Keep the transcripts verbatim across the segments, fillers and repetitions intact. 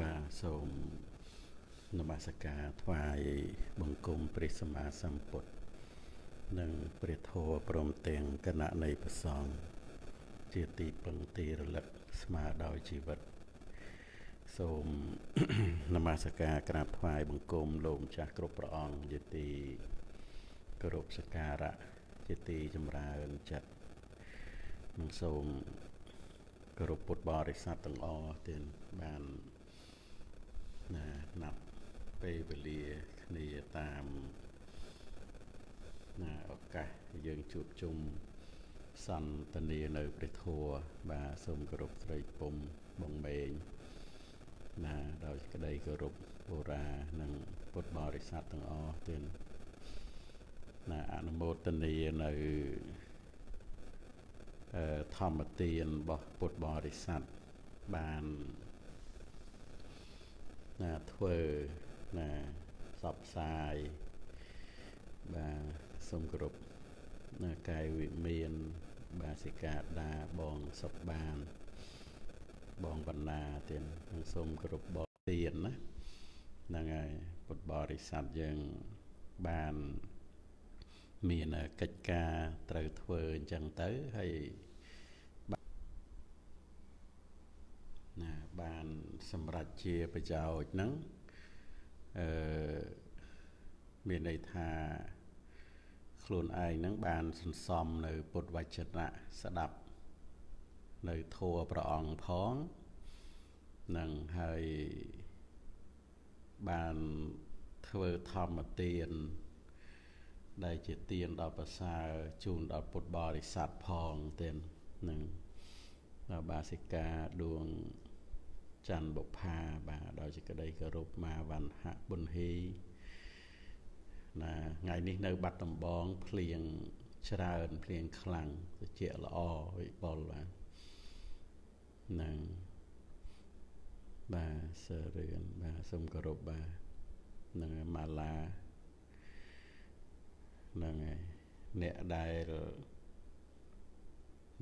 มาทรงนมัสการถวายบังคมพระสัมมาสัมพุทธหนึ่งเปรตโหพรมเตียงขณะในประสองเจติปังตีระลึกสมาดาวชีวิตโสม นมัสการกราบถวายบังคมลมจากรบพระองค์เจติกรบสการะเจติจำราญจัดมังโสมกรบปุตบริษัทตังอเตือนบานนับไปเบลีนีตามโอกาสยังจุดจุมสันตเนียนเปรตโหบาสมกรบไตรปมบงเบงนะเราจะได้กรบโบราณังปุตบริษัทตังอเตือนนะอนุโมทนีในธรรมเตียนบปุตบริษัทบานนะเถื่อนะสับสายบาสมกรบนะกายวิเมียนบาสิกาดาบองสับบานบองบรรณาเตียนสมกรบบอเตียนนะนั่งไงปุตบริษัทยังบานมีนะกิจการเติร์ดเวอร์จังเต๋อให้นะบานสำหรับเชียประเจ้านั้นเออมีในทาคลุนไอนั้นบานสันซอมในปุตวัชนะสดับในทัวประอองพ้องนั่งให้บานเทวธรรมเตียนได้เจเตียนดาวประสาจูนดาวปุตบริษัทพองเตียนหนึ่งดาวบาสิกาดวงจันทร์บกพาบาดาวจิกได้กรุบมาวันหะบุญฮีนะไงนี่ในบัดตำบองเพลียงชราเอิญเพลียงคลังเจียละอวิบอลวะหนึ่งบาเสเรือนบาสมกรุบบาหนึ่งมาลานั่นไงเนี่ยได้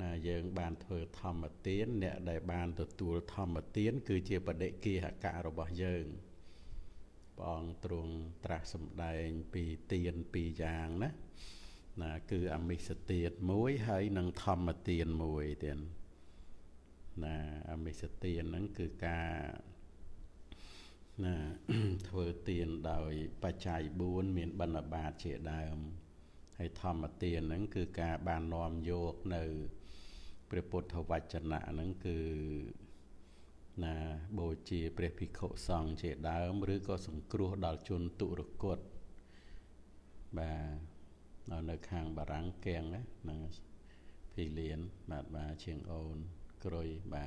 นะยังบานเธอธรรมเตียนเนี่ยได้บานตัวตัวธรรมเตียนคือเจียประเดกีหะกะระบะยังปองตรงตรัสมได้ปีเตียนปียางนะนะคืออมิสเตียนมวยให้นังธรรมเตียนมวยเตียนนะอมิสเตียนนั่นคือการเธอเตียนโดยปัจจัยบุญมีบรรดาบาเจดามให้ธรรมเตียนนั่นคือการบานนอมโยกในเปรตปุถวัจนะนั่นคือนะโบจีเปรตภิกขุสองเจดามหรือก็สงครัวดาวจุนตุรกฎบ่าเอาในคางบารังแกงนะนะพี่เลี้ยนบาดบาเชียงโอนกรวยบ่า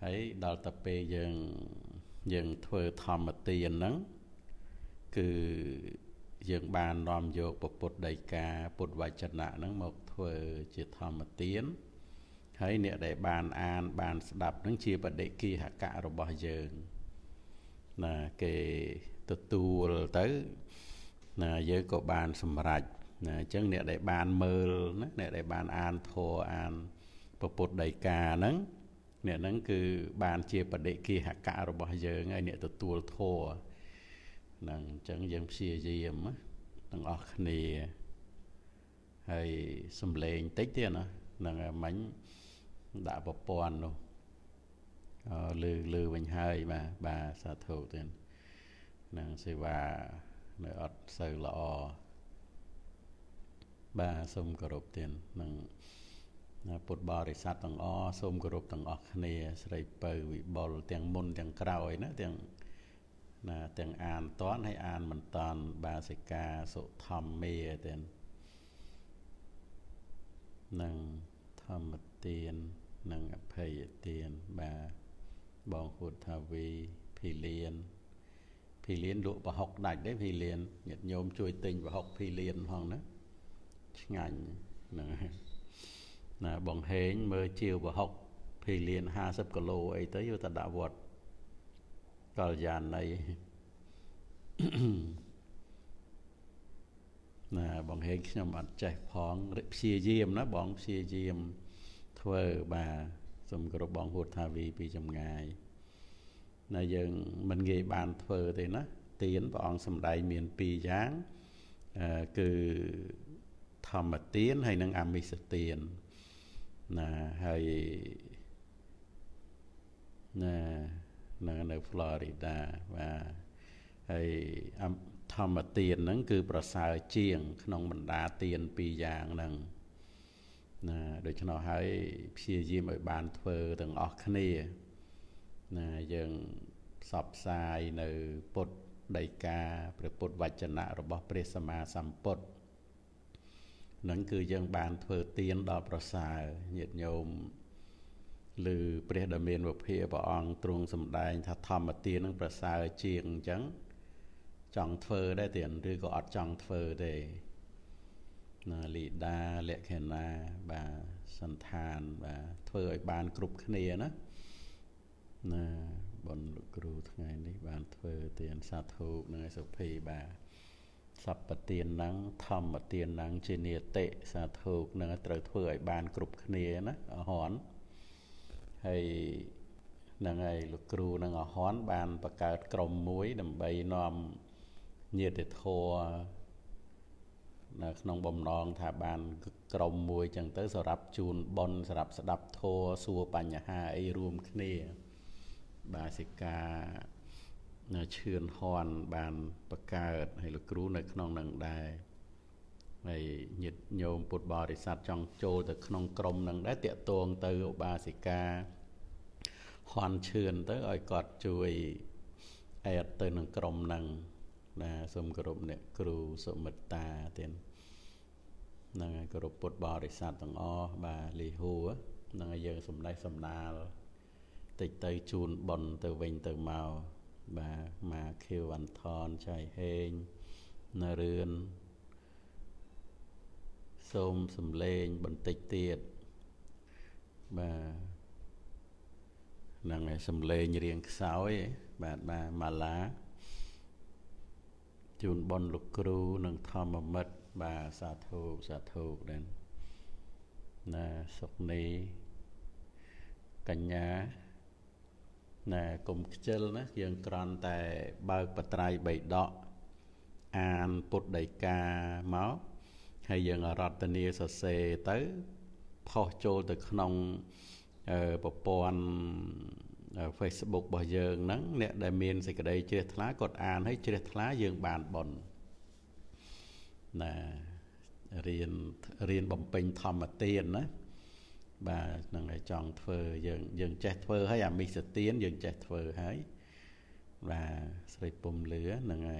ให้ดาวตะเปยังยังเธอธรรมเตียนนั้นคือยังบานรอมโยกปุตไดกาปุตวัชนะนั้นหมดเธอเจธรรมเตียนให้เนี่ยได้บานอ่านบานสดับนั้นเชียประเดกีหะกะระบะยังนะเกตุตูเต๋อนะเยอะก็บานสมรัจนะจังเนี่ยได้บานเมิลนะเนี่ยได้บานอ่านโทอ่านปุตไดกานั้นเนี่ยนั่นคือบานเชียประเดกีหะกะระบะเยอะไงเนี่ยตัวตัวโทนั่งจังยังเชียเยี่ยมนั่งออกนี่ให้สมเลงติ๊กเตี้ยนะนั่งมันด่าปปอนดูลือลือเป็นเฮยมาบาสาธุเตี้ยนั่งสิว่าในอดเสือละอบาสมกรบเตี้ยนั่งปุตบริษัทต่างอ้อสมกรุบต่างออกเนียใส่เปย์วิบอลเตียงมนเตียงกราวนะเตียงนะเตียงอ่านตอนให้อ่านมันตอนบาสิกาสุธรรมเมียเตียนหนึ่งธรรมเตียนหนึ่งอภัยเตียนบาบองขุดทวีพีเลียนพีเลียนดุบะหกได้ได้พีเลียนหยัดโยมช่วยติงบะหกพีเลียนห้องนะงันนะนะบองเฮงเมื่อเชียวบ่หกพี่เลียนห้าสิบกิโลไอ้เต๋ออยู่ตะดาวดกัลยาณในนะบองเฮงยมอัดใจพ้องเรียบเชียเยี่ยมนะบองเชียเยี่ยมเทวบาสมกระบองหุดทาวีปีจำไง ในยังมันเงยบานเฟอร์แต่นะตีนปองสมัยเมียนปีย้างคือทำมาตีนให้นางอามิสตีนนะให้นะนะในฟลอริดาว่าให้ทำมาตีนนั่นคือประสาเชียงขนมบรรดาตีนปียางนั่งนะโดยเฉพาะให้พี่ยิ้มไอ้บานเฟอร์ต่างออกขณีนะยังสอบทรายในปดไดกาเปรตปดวัจนะระบบเปรสมาสัมปดนั่นคือยังบานเพื่อเตียนดอกประสาเหยียดโยมหรือเปรตดำเนินแบบเพียบอ่องตรงสมได้ถ้าทำมาเตียนนั่งประสาเจียงจังจองเฟอได้เตียนหรือก็อดจองเฟอได้นาลีดาเละแคนาบาสันทานบาเพื่อบานกรุบขณีนะนะบนลูกครูทั้งไงนี่บานเพื่อเตียนสาธุในสุพีบาสับปะเตียนนังทำปะเตียนนังเจเนเตะสาธุในตระเพื่อบานกรุบขณีนะอหอนให้ในไงลูกครูในอหอนบานประกาศกลมมุ้ยดำใบนอมเนื้อเด็ดทัวนะขนมบมนองถาบานกลมมุ้ยจังเตอสรับจูนบนสรับสดับทัวสัวปัญญาหาไอรูมขณีบาสิกาเชื่อนฮอนบานประกาศให้ลูกรู้ในขนมหนังได้ในหยิดโยมปุตบริษัทจองโจแต่ขนมกลมหนังได้เตะตวงเตอบาสิกาฮอนเชื่อนเตอไอกอดจุยไอเตอหนังกลมหนังนะสมกรบเนี่ยครูสมตาเตียนนางกรบปุตบริษัทต่างอบาลีหัวนางเยอะสมได้สมนาติดเตยจูนบนเตยเวงเตยเมาบามาเขียววันทอนชายเฮงนาเรือนส้มสมเลงบนติดเตียดบานางไอ้สมเลงเรียงสาวไอ้บาดมามาล้าจูนบนลูกครูนางทอมมัดบาสาธุสาธุเด่นนาสุกนี้กัญญาน่ะกลมเจลนะยังกรอนแต่เบิกปัตไตรใบดอกอ่านปุดไดกาเมาให้ยังรัตนีสเสเตอพอโจตึกนองเอ่อปปอนเอ่อ Facebook บ่ยังนั้นเนี่ยได้มีนสิกระไดเจรทลากดอ่านให้เจรทลายังบานบ่นน่ะเรียนเรียนบำเพ็ญธรรมเตียนนะบาหนังไอจองเฟอร์ยังยังแจกเฟอร์ให้อามิสเตียนยังแจกเฟอร์ให้บาสริปุ่มเหลือหนังไอ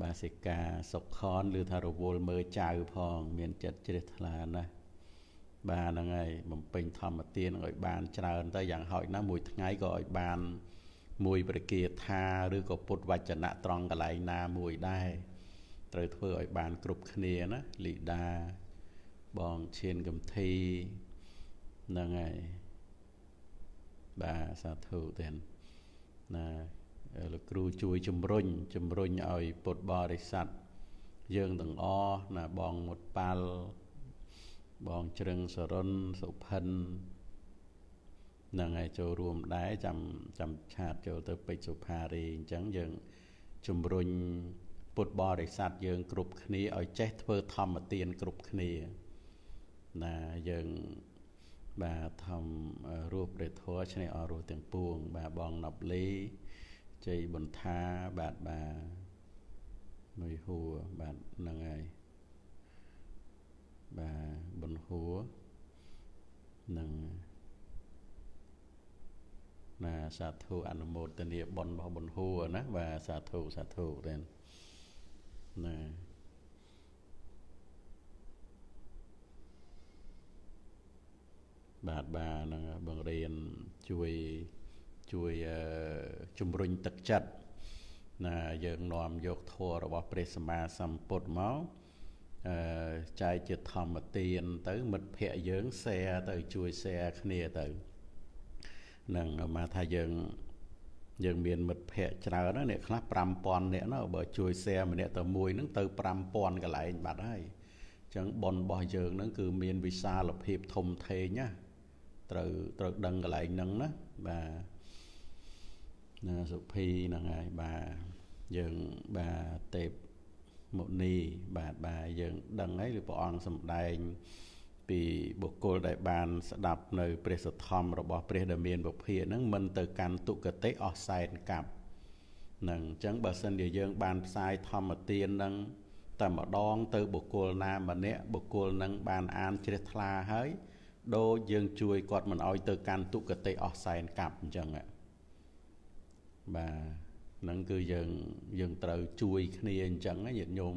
บาสิกาสกคอนหรือทารุโวลเมอจาวพองเมียนจัดเจริญทลานะบาหนังไอมันเป็นธรรมเตียนไอบานเจริญแต่อย่างหอยน้ำมุยทั้งไงก็ไอบานมุยประเกียธาหรือก็ปุตวัจนะตรองกะไหลนามุยได้เตยเฟอร์ไอบานกรุบขเนนะลีดาบองเชียนกำทีนั่งไงบาสาธุเด่นนะลูกครูช่วยจมรุ่นจมรุ่นเอาปดบริษัทเยื่องต่างอ้อนะบองหมดปาลบองเชิงสรนสุพันนั่งไงโจรวมได้จำจำชาติโจเตปิสุภารีจังเยื่องจมรุ่นปดบริษัทเยื่องกรุบขณีเอาแจทเวอร์ธรรมเตียนกรุบขณีนะยังบาทำรูปเรทวัชในอรูเตียงปวงบาบองนับลีใจบนท้าบาดบาหน่วยหัวบาดนังไงบาบนหัวนังนะสาธุอนุโมทนาบนบนหัวนะบาสาธุสาธุเด่นนะบาดบานะบางเรียนช่วยช่วยจุมรุนตักจัดนะยังนอมยกทัวระบบเปรสมาสัมปดเมาใจจะทำมาเตียนเต๋อมัดเพะเยิงแซ่เต๋อช่วยแซ่ขเนเต๋อนั่งมาทายังยังเบียนมัดเพะเจ้านั่นเนี่ยคลาปรำปอนเนี่ยนะบ่ช่วยแซ่มันเนี่ยเต๋อมวยนั่งเต๋อปรำปอนกันไหลบาดให้จังบอลบ่อยเยิงนั่นคือเมียนวิซาหลบเพียบทมเทเนี่ยตรึกตรึกดังกระไหลนั่งนะบา สุพีนังไงบายังบาเต็บหมดนีบาบายังดังไงหรือปองสมดัยปีบุคคลได้บานสดับในเปรสธรรมระบอบเปรตเมียนบุพเพนั่งมันเติการตุกเตอไซน์กับหนึ่งจังบาสันเดียยังบานไซธรรมเตียนนั่งแต่มาดองเติบุคคลนาบันเนะบุคคลนั่งบานอันเจตลาเฮ้ยโดยังช่วยกอดมันเอาเติการตุกเตอไซน์กับจังอะบานั่นคือยังยังเติช่วยขณีจังไงหยิบยม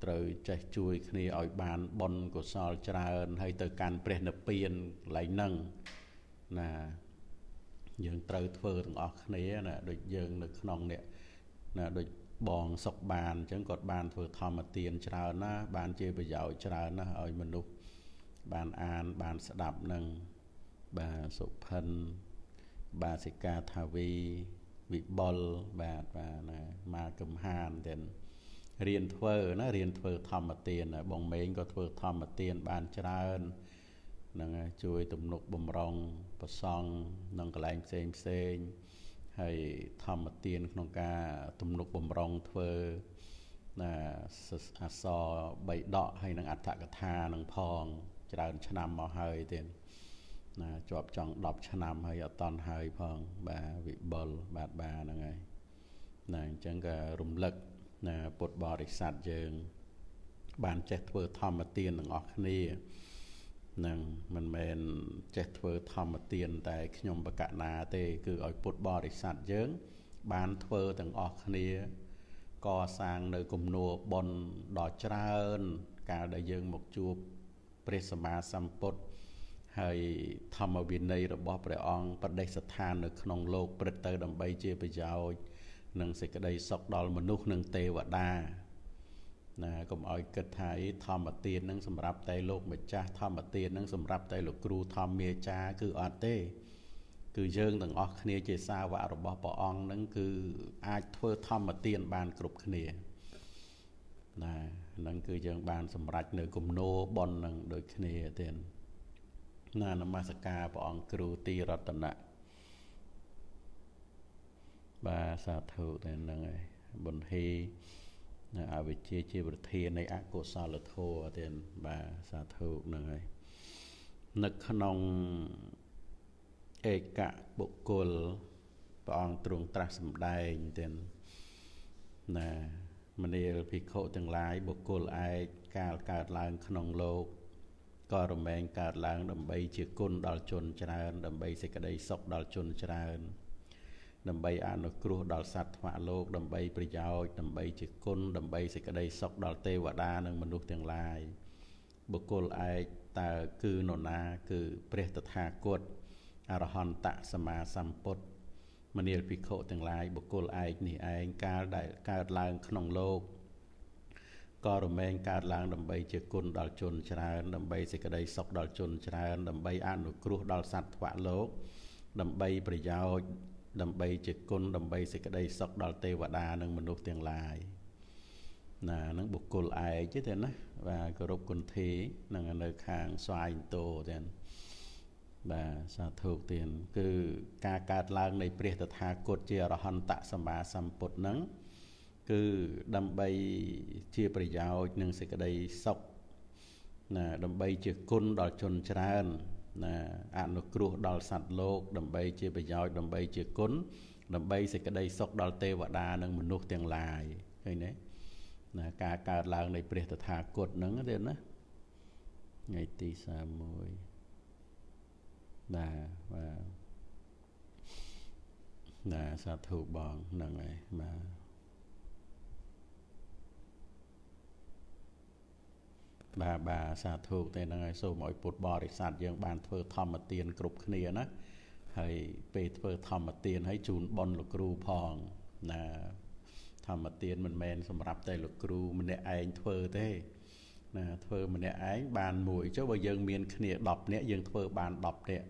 เตยใจช่วยคืออ่อยบานบนกุศลจราเอินให้เตยการเปลี่ยนเปลี่ยนไหลนั่งนะยังเตยเฟื่องออกนี้นะโดยยังนึกนองเนี่ยนะโดยบองศกบานจังกดบานเฟื่องทอมเตียนจรานะบานเจียบยาวจรานะอ่อยมนุษย์บานอานบานสดับนั่งบาสุพันบาสิกาทวีวิบลบาบานะมากรมหานเด่นเรียนเทอนะเรียนเทอธรรมเตียนนะบองเมงก็เทอธรรมเตียนบานจราอนนั่งช่วยตุ่มนกบ่มรองประซองนั่งกระไลเซมเซงให้ธรรมเตียนน้องกาตุ่มนกบ่มรองเทอนะอัศใบดอกให้นั่งอัฏฐกถานั่งพองจราอนชนำมาให้เตียนนะจวบจังดอกชนำให้ตอนให้พองบาวิบลบาดบานั่งไงนั่งจังก็รุมเล็กนะปดบริษัทยังบานแจ็คเวอร์ทอมมาเตียนหนึ่งออกนี่หนึ่งมันเป็นแจ็คเวอร์ทอมมาเตียนแต่ขยมประกาศนาเตคืออ่อยปดบริษัทยังบานเวอร์ต่างออกนี่ก่อสร้างในกลุ่มนัวบนดอจราเอินการได้ยังหมกจูบเปรสมาสัมปดให้ธรรมวินัยระบอบพระองค์ประเดศทานในขนมโลกเปรตเตอร์ดำใบเจียบยาวนั่งสิกระไดสกดอลมนุษย์นั่งเตวดานะก็เอากระถายธรรมเตียนนั่งสำรับใจโลกเมจ้าธรรมเตียนนั่งสำรับใจหลวงครูธรรมเมจ้าคืออัตเตคือเยิงต่างออกเนียเจสาวะอรบปองนั่งคืออาเทอธรรมเตียนบานกรุบเนียนะนั่งคือเยิงบานสำรับเนื้อกุมโนบอลนั่งโดยเนียเตียนนานมาสกาปองครูตีรัตนะบาสาธุแต่นั่งไงบนทีอาวิเชเชบทีในอโกซาลโทเต็นบาสาธุนั่งไงนักขนมเอกะบุกลปองตรงตรัสำได้เต็นนะมันเอลพิโคต่างหลายบุกลไอการการล้างขนมโลกก็รำแรงการล้างดำใบเชือกกุลดอลชนจราอนดำใบเสกได้ศกดอลชนจราอนดำใบอนุครูดอลสัตว์มาโลกดำใบประโยชน์ดำใบจิตคนดำใบสิกระไดสกดอลเทวดาหนึ่งมนุษย์ทั้งหลายบุคคลไอตาคือโนนาคือเปรตถากดอรหันตสมาสัมปตมณีพิโคทั้งหลายบุคคลไอนี่ไอการได้การล้างขนมโลกก็รำแรงการล้างดำใบจิตคนดอลชนชราดำใบสิกระไดสกดอลชนชราดำใบอนุครูดอลสัตว์มาโลกดำใบประโยชน์ดำใบจิตกลดำใบสิกระไดสกดอลเทวดาหนึ่งมนุษย์ทั้งหลายนะนั่งบุคคลไอเจตนะว่าก็รบกุนเทนั่งในข้างสายโตเด่นบ่าสาธุเตียนคือการการล้างในเปรตถากดเจรหันตสมาสัมปตนั่งคือดำใบเชี่ยประโยชน์หนึ่งสิกระไดสกนะดำใบจิตกลดอลชนชรานะอานุครูดอลสัตว์โลกดำใบเจริญยอยดำใบเจริญกุนดำใบสิกระไดสกดอลเทวดาหนึ่งมนุษย์ทั้งหลายเห็นไหมนะการการล้างในเปรตถากดนั่งเด่นนะไงตีสามมวยนะว่านะสาธุบองนั่งไงมาบาบาสาธุแต่นางไอโซมอยปุตบริษัทยังบานเพื่อทำมาเตียนกรุบเนียนะให้เปเพื่อทำมาเตียนให้จูนบอลหลุกรูพองนะทำมาเตียนมันแมนสำหรับใจหลุกรูมันเนี่ยไอเพื่อเท่นะเพื่อมันเนี่ยไอบานมวยเจ้าว่ายังเมียนเนียดอบเนี่ยยังเพื่อบานดอบเนี่ย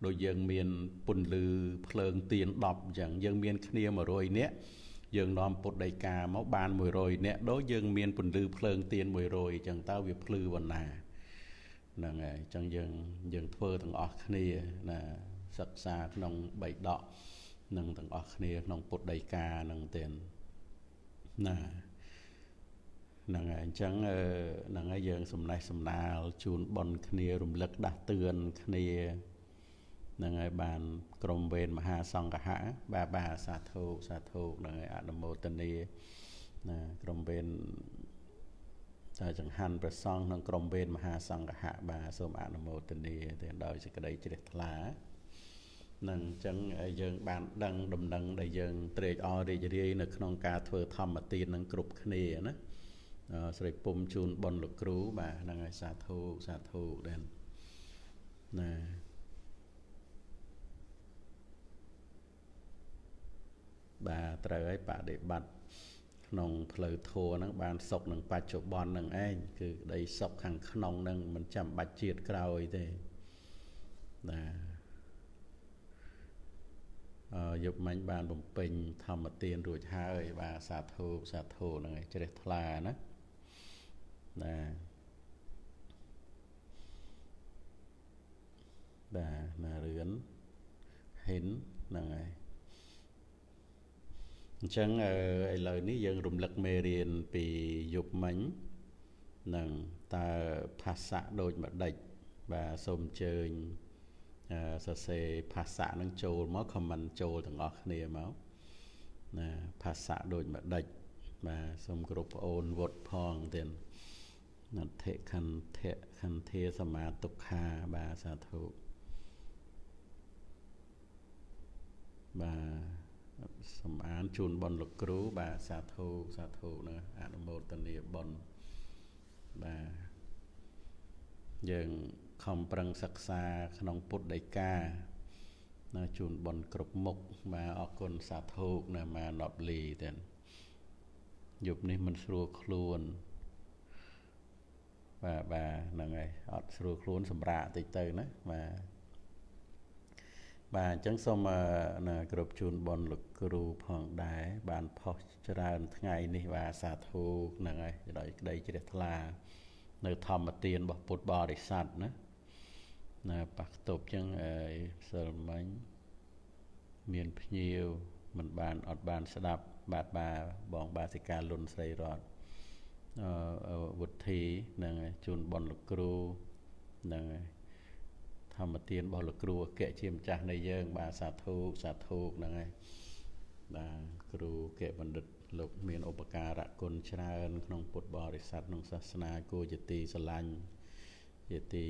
โดยยังเมียนปุ่นลือเพลิงเตียนดอบอย่างยังเมียนเนียมารวยเนี่ยยังนอนปดใดกาเมาบานมวยโรยเนี่ยโดยยังเมียนปุ่นลือเพลิงเตียนมวยโรยจังเต้าเวียพลือวันนานั่งไงจังยังยังเทอต่างออกนี่นะศึกษาขนมใบดอก นั่งต่างออกเนียน้องปวดไดกานั่งเต้นน่ะนั่งไอ้จังเออนั่งไอ้ยังสมนายสมนาจูนบอลเนียรุมเล็กดักเตือนเนียนั่งไอ้บานกรมเวรมหาสังกะหะบาบาสาธุสาธุนั่งไอ้อนุโมทนีน่ะกรมเวรจากจังหันประซองนั่งกรมเวรมหาสังกะหะบาสมอนุโมทนีเต้นดอยจะกระไดจะเด็ดลานั่งจังยังบานดังดมดังได้ยังเตะอได้จะเรียนขนมกาเธอทำมาตีนังกรุบเนียนะใส่ปุ่มจูนบอลลูกรูบ่านั่งไอสาธุสาธุเด่นนะบ่าเตะไอ้ป่าเด็บบัดนองเพลโทนังบานศกนังปัจจุบันนังไอ้คือได้ศกขังขนมนังมันจำบัดจีดกราวไอ้เต้นะยกมันบานผมเป็นทำมาเตียนรูดหาเอ่ยบาสาธุสาธุนั่งไงเจริญทลานะนะด่าน่าเรือนเห็นนั่งไงฉันเออไอเลยนี้ยังรุมหลักเมเรียนปียกมันนั่งตาภาษาโดยมาได้บาสมเชยเสเสภาษานังโจมอคมันโจต่างออกเนียมั้งนะภาษาโดยแบบเด็กมาสมกรุปโอนวดพองเต็นนัทเทคันเทคันเทสมาตุคาบาสาธุบาสมานจูนบอลหลุกครูบาสาธุสาธุนะอนุโมทนีบอลบายังคำปรังศักษาขนมปุดไดกาจูนบนกรุบมกมาออกกลสาธุนะมาหนอบลีแต่หยุบนี้มันสรัวครูนบ่าบ่านั่งไงอดสรัวครูนสำราติเตยนะมาบ่าจังสมากรุบจูนบนหลุกครูพองได้บานพอจราทั้งไงนี่ว่าสาธุนั่งไงได้ได้เจริญลาในธรรมเตียนบอกปุตบาริสัตนะนะปักตบจังเออเสริมมันเมียนพยิวมันบานอดบานสลับบาดบาบองบาสิการลุนใส่รอดเอ่อวุฒินั่งจูนบอลลูกครูนั่งธรรมเตียนบอลลูกครูเกะเชี่ยมจ่าในเยิงบาสาธุสาธุนั่งไงครูเกะบัณฑิตหลบเมียนอุปการะกุลชราญขนมปุตบริษัทนงศาสนากูจิตีสลันจิตี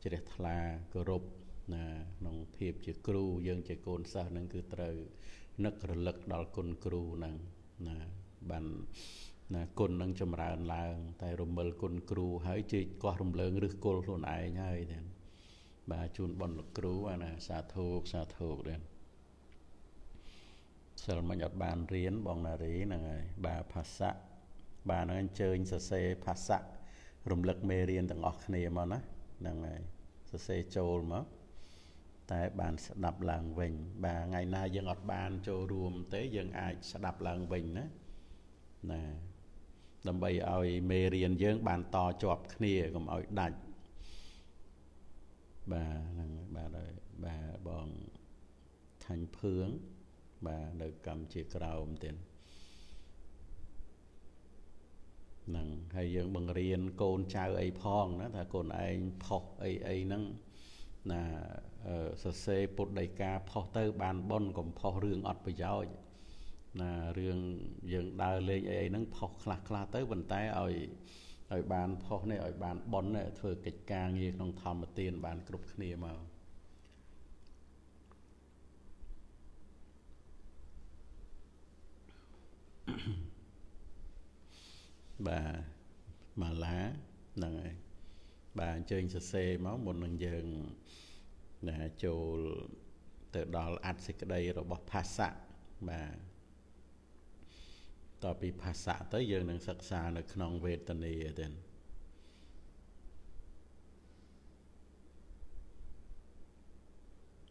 เจริญทลากรบนะนงเทียบจิครูยังจิโกนซะนั่นคือเตยนักระลึกดอลกุลครูนั่งนะบันนะกุลนั่งจำราญลางแต่รวมเบลกุลครูหายจิกว่ารวมเลิงหรือโกลคนไหนง่ายเด่นบาจูนบอลครูว่านะสาธุสาธุเด่นสรมัญญบานเรียนบองนารีนั่งไงบาภาษะบานั่งเจอสเสภาษะรุมเล็กเมเรียนต่างออกเนียมานะนั่งไงสเสโจลมั้งแต่บานสนับหลังเวงบาไงนายยังอดบานโจรวมเตยยังไอสนับหลังเวงนะนะดำไปเอาเมเรียนเยอะบานต่อจบเนียก็เอาดัดบานั่งบาเลยบาบองทันเพื่องบาเด็กกำเจียกราวมันเต็นนั่งให้ยังบังเรียนโกนชาวไอพองนะถ้าโกนไอพอกไอไอนั่งน่ะเออเสเสปุดไดกาพอเตอร์บานบอนกับพอเรื่องอัดไปยาวน่ะเรื่องยังดาวเลยไอนั่งพอกคลาคลาเตอร์บนใต้เอาไอบานพอกในไอบานบอนเนี่ยเธอกิจการเงี้ยต้องทำมาเตียนบานกรุบเนียมาบ่ามาล้านั่งไงบ่าเจอเสเสม้าหมดนั่งยังนะโจเติร์ดอลอัดสิกระไดเราบอกภาษาบ่าต่อไปภาษาเตยยังนั่งศึกษาในขนมเวทเนียเด่น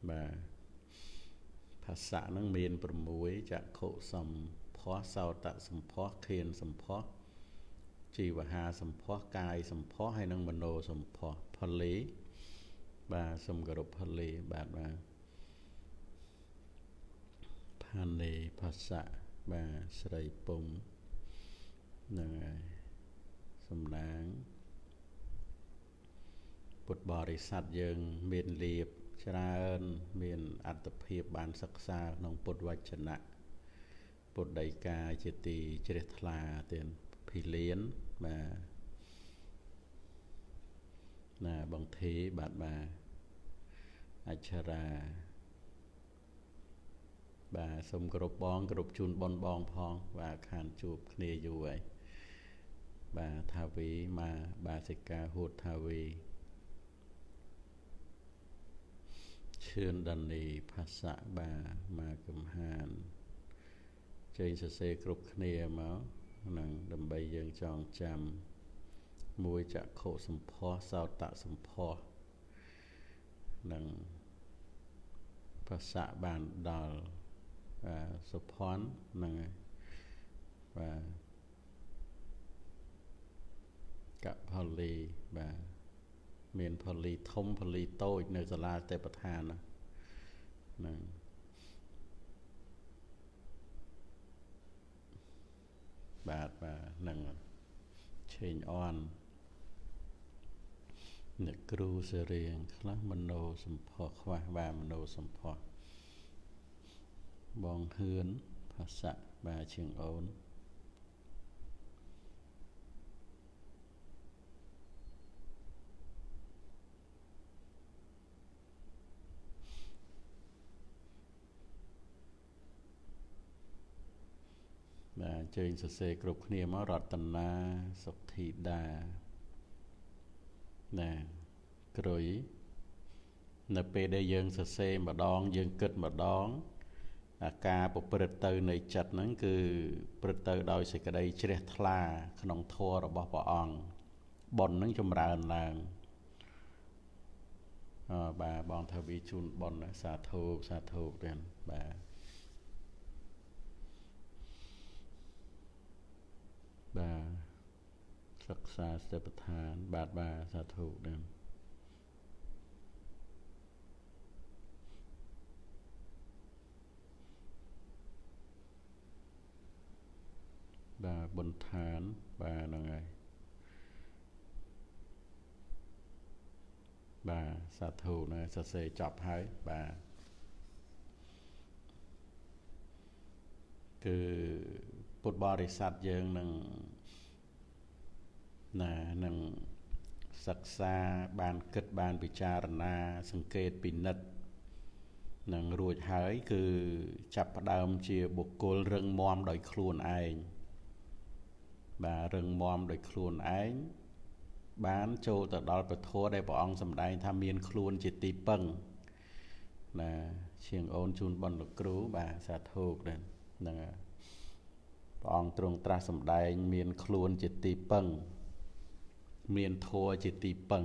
บ่าภาษานั่งเมียนประมวยจะโคสัมพอสาวตะสัมพอเทียนสัมพอชีวหาสัมพอกายสัมพอให้นังมโนสัมพอพลีบาสมกรุพลีบาดมา ฮันเลภาษาบาสไลปมหนึ่งสำนักปุตบริษัทยังเมียนเลียบชราเอิญเมียนอัตเพียบบานศักษาหนองปุตวัชนะปุตไดกาเจตีเจริทลาเตียนพิเลียนมาน่ะบางทีบาดมาอัชราบาสมกรบบองกรบจุนบอลบองพองบาขานจูบเคลียอยู่ไว้บาทาวีมาบาสิกาหูทาวีเชื่อนดันดีภาษาบามากรมหานใจเสเสกรุบเคลียมาหนังดำใบยังจองจำมวยจะโขสมพอสาวตะสมพอหนังภาษาบานดอลสปอนหนังบากะพลีบาเมนพลีทมพลีโตอีกในสลาเตปทานนะหนังบาทบาหนังเชนออนเนื้อกรูเสรียงคละมโนสมพอควาบามโนสมพอบองเฮือนภาษาบาเชียงโอนบาเจนเสเสกรุบเนียมรัตนาสุธิดาน่ะกรุยในเปได้ยังเสเสมาดองยังเกิดมาดองอาการปปริตเตอร์ในจัดนั้นคือปริตเตอร์โดยสิกระไดเชลทลาขนมทัวร์บอบอ่องบอนนั้นชมราอนลางบาบองทวีชุนบอนสาธุสาธุเรียนบาบาศักษาเสพทานบาทบาสาธุเดิมบาบนฐานบาหนังไงบาสาธุเนยสเสจับให้บาคือปุตบริษัทยังหนึ่งน่ะหนึ่งศักษาบานเกิดบานปิจารณาสังเกตปินัดหนึ่งรูดหายคือจับประดามเชียบุกโกลเริงมอมโดยครูนไอ้บาเริงมอมโดยครูนไอ้บ้านโจแต่ดอลประโทได้ปองสำได้ทำเมียนครูนจิตตีปังน่ะเชียงโอนชุนบอลหลกรู้บาสาธุนั่นน่ะปองตรงตราสำได้เมียนครูนจิตตีปังเมียนโทจิตติปัง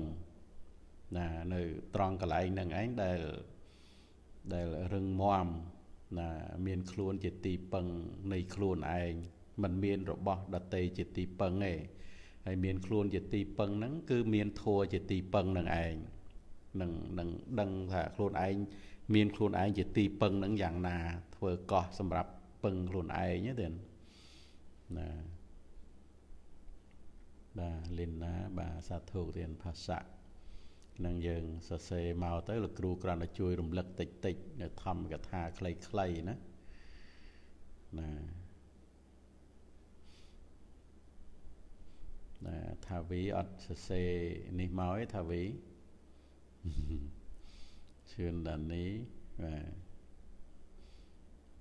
นะในตรองกระไหลหนึ่งไอ้ได้ได้เรื่องมอมนะเมียนครูนจิตติปังในครูนไอ้มันเมียนระบบดัตเตจิตติปังไงไอเมียนครูนจิตติปังนั้นคือเมียนโทจิตติปังหนึ่งไอ้หนึ่งหนึ่งดังถ้าครูนไอ้เมียนครูนไอ้จิตติปังนั้นอย่างนาเพื่อก่อสำหรับปังครูนไอ้เนี่ยเด่นนะบาลินนะบาสาธุเรียนภาษานังยังเสเสมาเตอร์ครูกระดาจุยรวมเล็กติดติดเนี่ยทำกระทาใครๆนะนะนะทวีอัดเสเสนิมาไอทวีเชิญดันนี้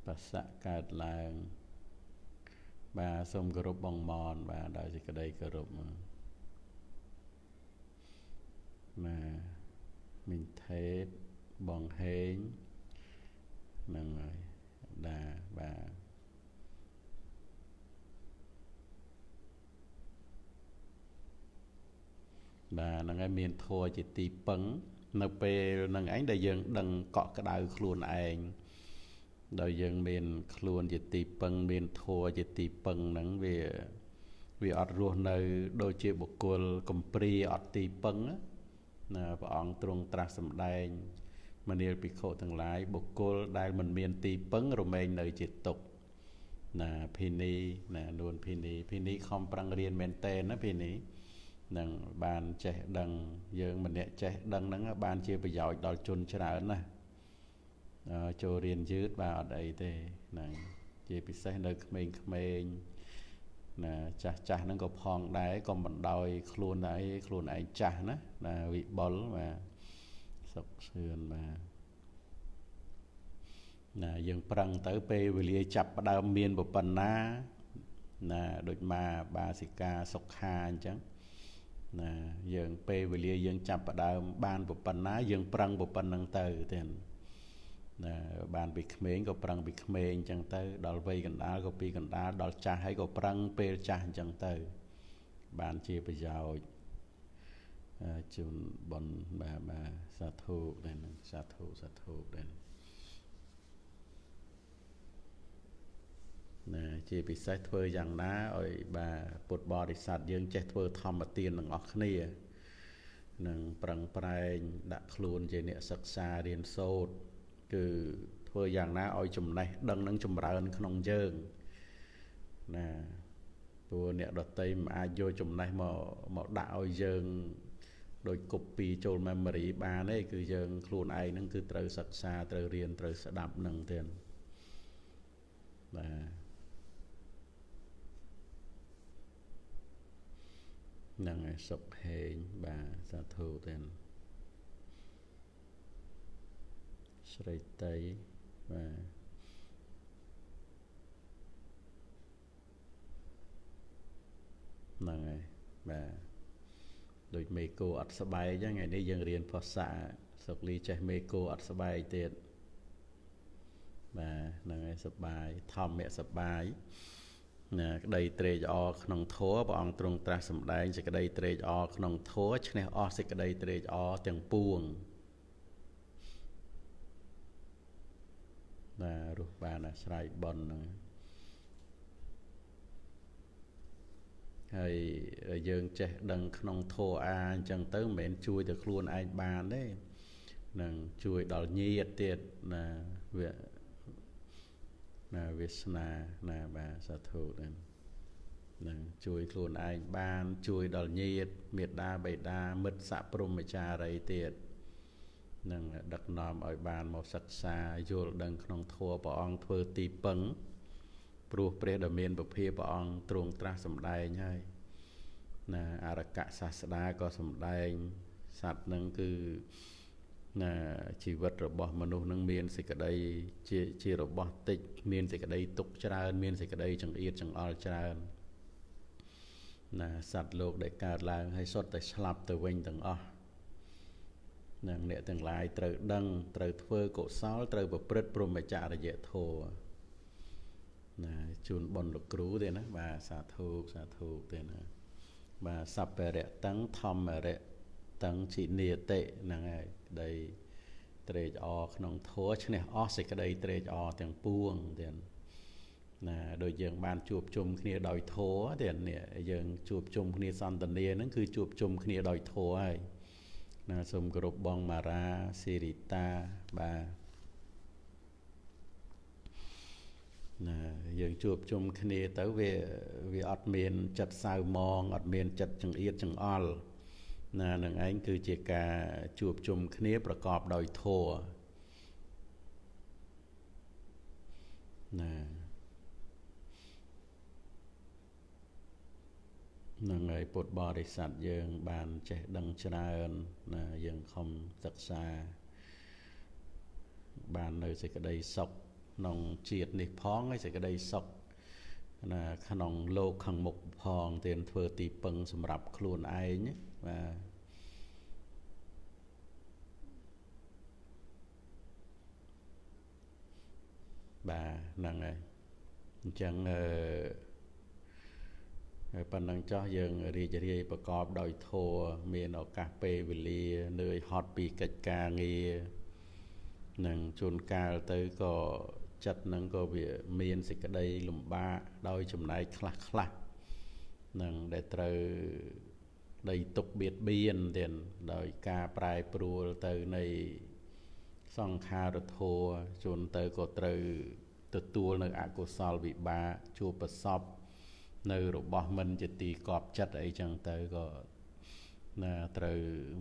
ภาษาการลางบาสมกรุบบองมอนบาได้สิกระไดกรุบมามามินเทศบองเฮงนั่งเลยดาบาดานั่งไอเมียนทัวจิตตีปังนับเปนั่งไอได้ยังดังเกาะกระดาษครูนเองโดยยังเมียนครูนจิตติปังเมียนโทจิตติปังนั่งเวียเวียอัดรัวในโดยเจ็บบุกลกัมปรีอัดตีปังนะพระองค์ตรงตรัสสำแดง มันเรียกไปโคทั้งหลายบุคคลได้มันเมียนตีปังรวมเองในจิตตกนะพินีนะโดนพินีพินีคอมปรังเรียนเมนเตนนะพินีดังบานเจดังเยอะมันเนี่ยเจดังนั้นบานเชื่อไปหยอดดอกจนชนะนะโจเรียนยืดบาดไอเตนะเชื่อไปใส่ในเขมงเขมงนะจ่าจ่านั่งก็พองได้ก็บันดอยครูนได้ครูนไอจ่านะนะวิบลมาสกเสื่อมมานะยังปรังเต๋อเปย์วิเลียจับดาวเมียนบุปผนานะโดยมาบาสิกาสกฮาจังนะยังเปย์วิเลียยังจับดาวบานบุปผนายังปรังบุปผนังเต๋อเต็มนะบานบิกเมงก็ปรังบิกเมงจังเต๋อดอลเวกันดาก็ปีกันดาดอลจ่าให้ก็ปรังเปย์จ่าจังเต๋อบานเชียไปยาวจุนบนมามาสาธุได้หนึ่งสาธุสาธุได้หนึ่งนะเจปิสัยเทวอย่างน้าไอ้บาปดบอดิสัตยังเจเทวทอมมาเตียนหนึ่งออกนี่หนึ่งปรังปรายดักครูนเจเนศึกษาเรียนโซดคือเทวอย่างน้าไอ้จุ่มในดังนั้นจุ่มร้อนขนมเจิงนะตัวเนี่ยดเต็มอาโยจุ่มในหมอหมอดาวยังโดยกบปีโจลแมมรีบานี่คือยังครูนไอนั่นคือเตยศึกษาเตยเรียนเตยสดับหนึ่งเดือนนะนางไอศพเหงบาสาธุเดือนสไลเตยบานั่งไงแบบโดยเมโกอัดสบายยังไงนี่ยังเรียนภาษาสกลีใจเมโกอัดสบายเต็ดแบบนั่งไงสบายทำเมสบายนะกระไดเตยอขนมโถบองตรงตราสมได้จะกระไดเตยอขนมโถชนะอสิกระไดเตยอเตียงป่วงนะรูปบานะสไลบอลนะให้ยังเจดังขนมโถอาจังเติมเหม็นช่วยแต่ครูนไอบานได้นั่งช่วยดอลเยียดเตียดนะเวนะเวสนานะบาสาธุนั่นนั่งช่วยครูนไอบานช่วยดอลเยียดเมียดาใบดาเม็ดสะปรุมจาไรเตียดนั่งดักนอมไอบานมาศึกษาโยดดังขนมโถปองเพื่อตีปังปลุกเปรตเมียนบุพเพปองตรงตราสมได้ไงนะอารกะศาสดาก็สมได้สัตว์นั่นคือนะชีวิตระบบมนุษย์นั่งเมียนสิกระไดเจเจระบบติเมียนสิกระไดตุกจารเมียนสิกระไดจังเอียดจังออจารนะสัตว์โลกได้การลางให้สดแต่สลับแต่เวงต่างอ่ะนั่งเนี่ยต่างหลายเตยดังเตยเฟื่อโกศลเตยบุพเพปรุมจารเยโทจุนบนหลกรู้เด่นนะบาสาธุสาธุเด่นนะบาสับเปรตตั้งทอมเรตตั้งจิเนเตะนั่งไงได้เตรจอขนมโถชนะอสิกได้เตรจอเตียงป่วงเด่นนะโดยยังบานจูบจุ่มขี้ดอยโถเด่นเนี่ยยังจูบจุ่มขี้ซันตันเนียนั่นคือจูบจุ่มขี้ดอยโถไอ้นะสมกรบบองมาราสิริตาบานะยังจูบจุ่มคเนเต๋อเวเวอัดเมียนจัดสาวมองอัดเมียนจัดจังเอียดจังออลนะหนังไอ้คือเจกาจูบจุ่มคเนประกอบโดยโทนะหนังไอ้ปดบริษัทยังบานเจดังชนาเอิญนะยังคมศึกษาบานเลยจะกระไดศกนองเฉียดในพ้องให้ใส่กระไดซอกนะขนมโลกขังหมกพองเตียนเทอตีปังสำหรับครูนไอเนี่ยบ่านั่งไงจังเออปันนังเจ้ายังรีจะเรียประกอบโดยโทเมนออกกาเปวิลีเนยฮอตปีกัจกาเงียหนึ่งชนกาเตอก็จัดนั่งก็เวียเมียนสิกระไดลุมบ้าโดยจุ่มไหนคลักคลักหนึ่งได้เตอได้ตกเบียดเบียนเด่นโดยกาปลายปลูเตอใน สังขารโทจนเตโกตรือตัวตัวในอกุศลวิบากชูประสบในรูปแบบมันจะตีกรอบจัดไอ้จังเตก็น่าเตอ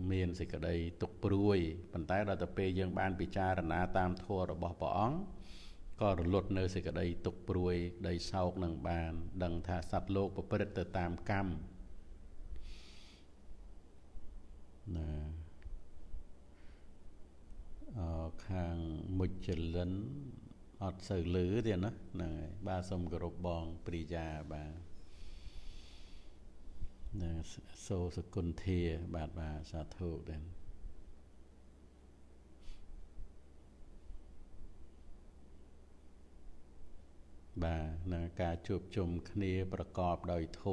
เมียนสิกระไดตกปลุยปัญไตเราจะไปยังบ้านปิจารณาตามโทรรูปแบบป้องก็หลุดเนื้อสิกระไดตกปลุยได้เศร้าหนังบานดังทาสัตว์โลกประพฤติตามกรรมนะข้างมุจเจริญอดสื่อหรือเดียนนะนายบาสมกรบบองปริยาบาโซสกุลเทียบาทบาสาธุเด่นบานาการจูบจุ่มคณีประกอบโดยโถ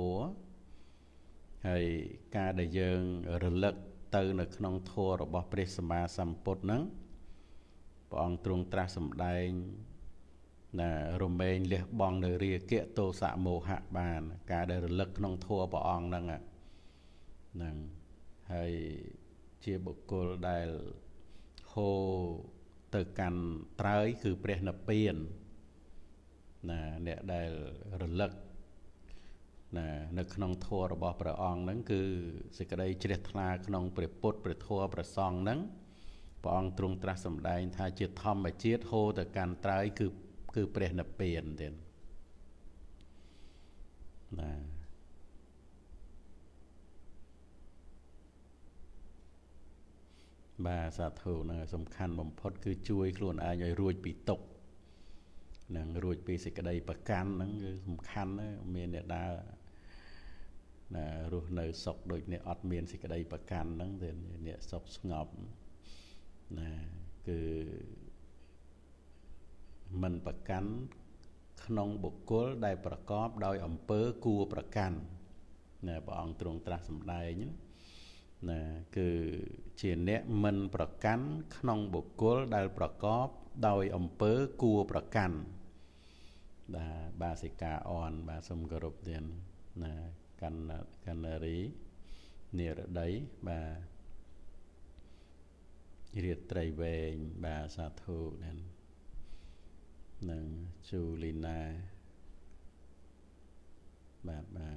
ให้การได้เยิงระลึกเตือนขนมโถระบบปริศมาสัมปดนั้นปองตรงตราสมได้นะรวมเป็นเล็บบองเดรียเกะโตสะโมหะบานการได้ระลึกขนมโถปองนั่งอ่ะนั่งให้เชี่ยบุคคลได้โฮเตกันไตรคือเปรียนเปลี่ยนนะเนี่ยได้ระลึกนะนึกขนมโถระบบประองนั่นคือสิกระไดเจริญลาขนมเปรียบปดเปรียบโถประซองนั่งปองตรงตราสมได้ถ้าจิตทอมไปเจี๊ยดโฮแต่การตรายคือคือเปลี่ยนเปลี่ยนเด่นนะบาสาธุนะสำคัญบ่มพดคือช่วยคลวนอายรวยปีตกนะรวยปีสิกระไดประกันนั่นคือสำคัญนะเมียนเนี่ยดานะรู้เนื้อศกโดยเนี่ยอดเมียนสิกระไดประกันนั่นเด่นเนี่ยศกสงบนะคือมันประกันขนมบุกโกลได้ประกอบโดยอำเภอกูประกันนะปองตรงตราสมได้เนี่ยนะคือเช่นเนี้ยมันประกันขนมบุกโกลได้ประกอบโดยอำเภอกูประกันนะบาสิกาอ่อนบาสมกรบเดียนนะกันกันรีเนรไดบาเรียดไตรเวงบาสาธุนั่นนังจูลินาบาบา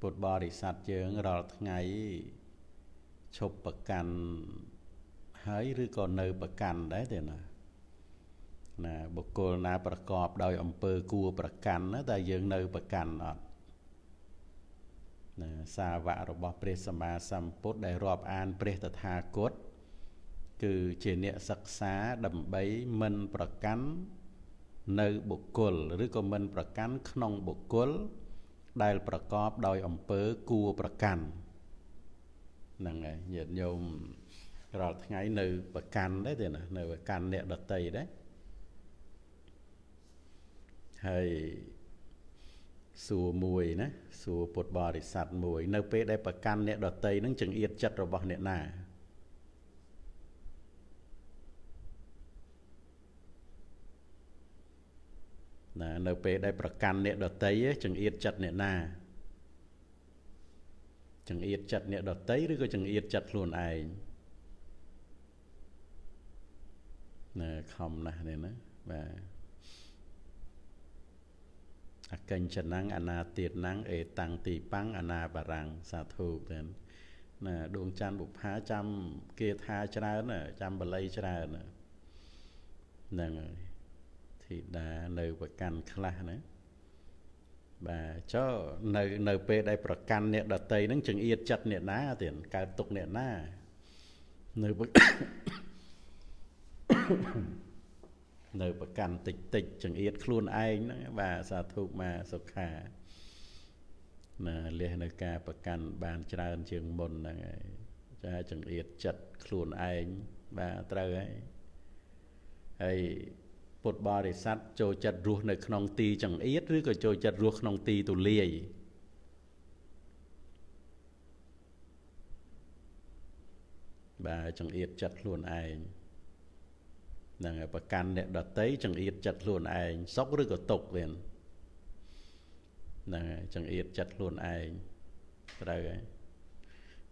ปุตบริษัทเจิงรอไงชบประกันหายหรือก่อนเนอประกันได้เถอะนะนะบุคคลนาประกอบโดยอำเภอกูประกันนะแต่ยังเนอประกันอ่ะนะสาวะระบบเปรสมาสัมพุทธได้รอบอ่านเปรตถากตคือเจเนศักษาดำใบมันประกันในบุคคลหรือก็มันประกันขนมบุคคลได้ประกอบโดยอำเภอกูประกันนั่นไงเหยียดโยมเราทั้งไงในประกันได้เลยนะในประกันเนี่ยดัดใจได้ให้สู่มวยนะสู่ปวดบริษัทมวยในเปได้ประกันเนี่ยดัดใจนั่งจึงเอียดจัดระบบเนี่ยน่านะเนเปได้ประกันเนี่ยดอเตยจังเอียดจัดเนี่ยนาจังเอียดจัดเนี่ยดอเตยหรือก็จังเอียดจัดล้วนไอนะคำนะเนี่ยนะว่าอากัญชนังอนาเตียนังเอตังตีปังอนาบารังสาธุเนี่ยนะดวงจันทร์บุพหาจำเกธาชราเนี่ยจำบาลัยชราเนี่ยนั่นเลยดาเนยประกันคลานะบาเจ้าเนยเนยเปได้ประกันเนี่ยดัดใจนั่งจึงเอียดจัดเนี่ยน้าเตียนการตกเนี่ยน้าเนยประเนยประกันติดติดจึงเอียดคลุนไอ้นะบาสาธุมาสุขานะเรียนเนยการประกันบานจราจรเชียงบนนะไงจะจึงเอียดจัดคลุนไอ้บาเตยไอ้ปวดบริษัทโจจัดรัวในขนมตีจังเอียดหรือก็โจจัดรัวขนมตีตุเลียบ่าจังเอียดจัดล้วนไอ้นางประกันเนี่ยดัดเตยจังเอียดจัดล้วนไอ้ซอกหรือก็ตกเลยนางจังเอียดจัดล้วนไอ้อะไร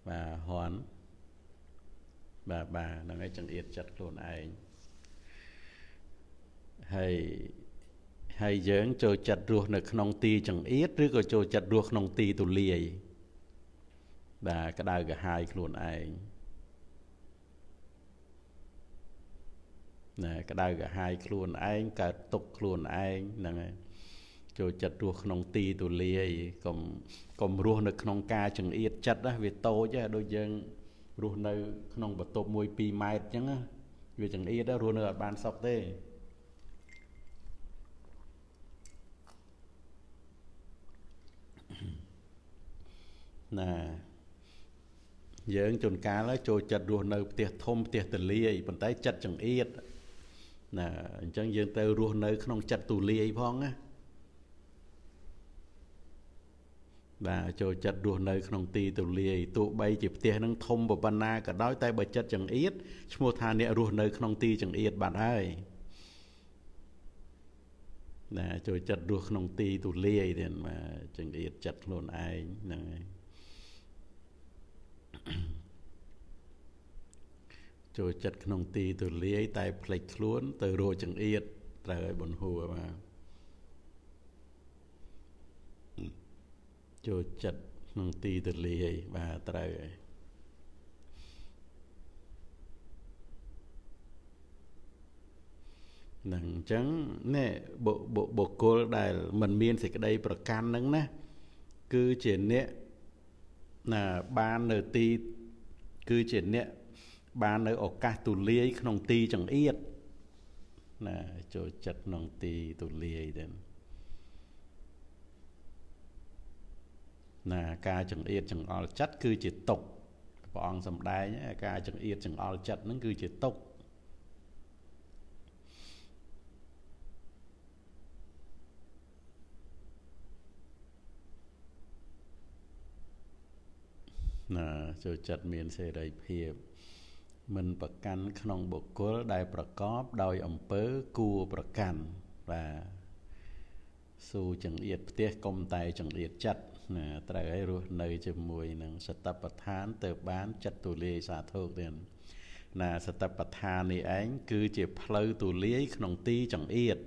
บ่าหอนบ bà bà nâng ấy chẳng ít chặt luôn ai hay hay dưỡng cho chặt ruột nực nông ti chẳng ít rứa có cho chặt ruột nông ti tù liề bà cái đau cả hai luôn ai nè cái đau cả hai luôn ai cả tục luôn ai nâng ấy cho chặt ruột nông ti tù liề còn còn ruột nực nông ca chẳng ít chặt á vì tô chứ đôi dân ruột nực nông bật tô môi pi mai chẳng á vì chẳng ít đó ruột nực bàn sọc thế nè dưỡng chồn cá lá trôi chặt ruột nợ tiệt thôm tiệt tử ly bàn tay chặt chẳng ít nè chẳng dưỡng tơ ruột nợ không chặt tù ly phong á và trôi chặt ruột nợ không ti tù ly tụ bay chụp tiệt năng thôm bờ ban na cả đói tay bờ chặt chẳng ít mua thà nè ruột nợ không ti chẳng ít bạn ơi nè trôi chặt ruột không ti tù ly thì mà chẳng ít chặt luôn ai nè cho chặt nông ti từ lưới tai plek luôn từ rồi chẳng ít trời bồn hùa mà cho chặt nông ti từ lưới và trời nằng trắng nè bộ bộ bộ cô đại mình miên thì cái đâyประกันนั้นนะคือเจนเนี่ยlà ban nợ ti cứ chuyện nè ban nợ ở cả tù liê nông ti chẳng ít là cho chặt nông ti tù liê đến là ca chẳng ít chẳng all chặt cứ chỉ tục bọn sầm đai nhé ca chẳng ít chẳng all chặt nó cứ chỉ tục nè cho chặt miền xe đầy phìa mình bậc căn không bậc cố đại bậc cóp đòi ẩm pớ cua bậc căn và su chẳng yết tiếc công tài chẳng yết chặt nè tại ấy rồi nơi chìm mùi nằng sát tập thán từ bán chặt tù lê xa thuộc tiền nè sát tập thán này ánh cứ chỉ phơi tù lê không ti chẳng yết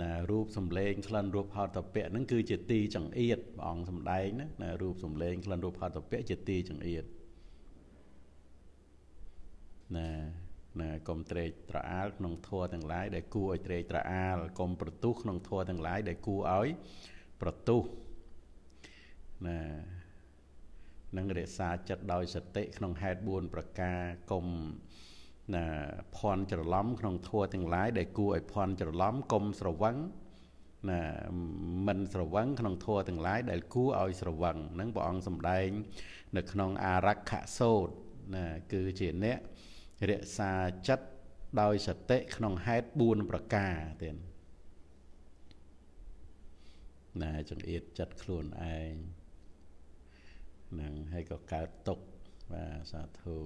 nèรูปสมเลงคลันรูปพอตะเปะนั่นคือจิตตีจังเอียดบองสมได้นะนรูปสมเลงคลันรูปพอตะเปะจิตตีจังเอียดนะนะกรมเตรตระอาลนองทัวต่างหลายได้กู้ไอเตรตระอาลกรมประตูนองทัวต่างหลายได้กู้เอาไอประตูนะนั่งเดชาจัดดอยสเตะนองแฮดบุญประกากรมน่ะพรจะล้อมขนมทัวทั้งหลายได้กู้ไอพรจะล้อมกลมสระวังน่ะมันสระวังขนมทัวทั้งหลายได้กู้เอาสระวังนั่งบองสมได้นึกขนมอารักขะโซดน่ะคือเจนเนะเรียสาจัดดอยสเตะขนมแฮดบูนประกาเต็นน่ะจงเอ็ดจัดครูนไอนั่งให้ก็การตกว่าสาธุ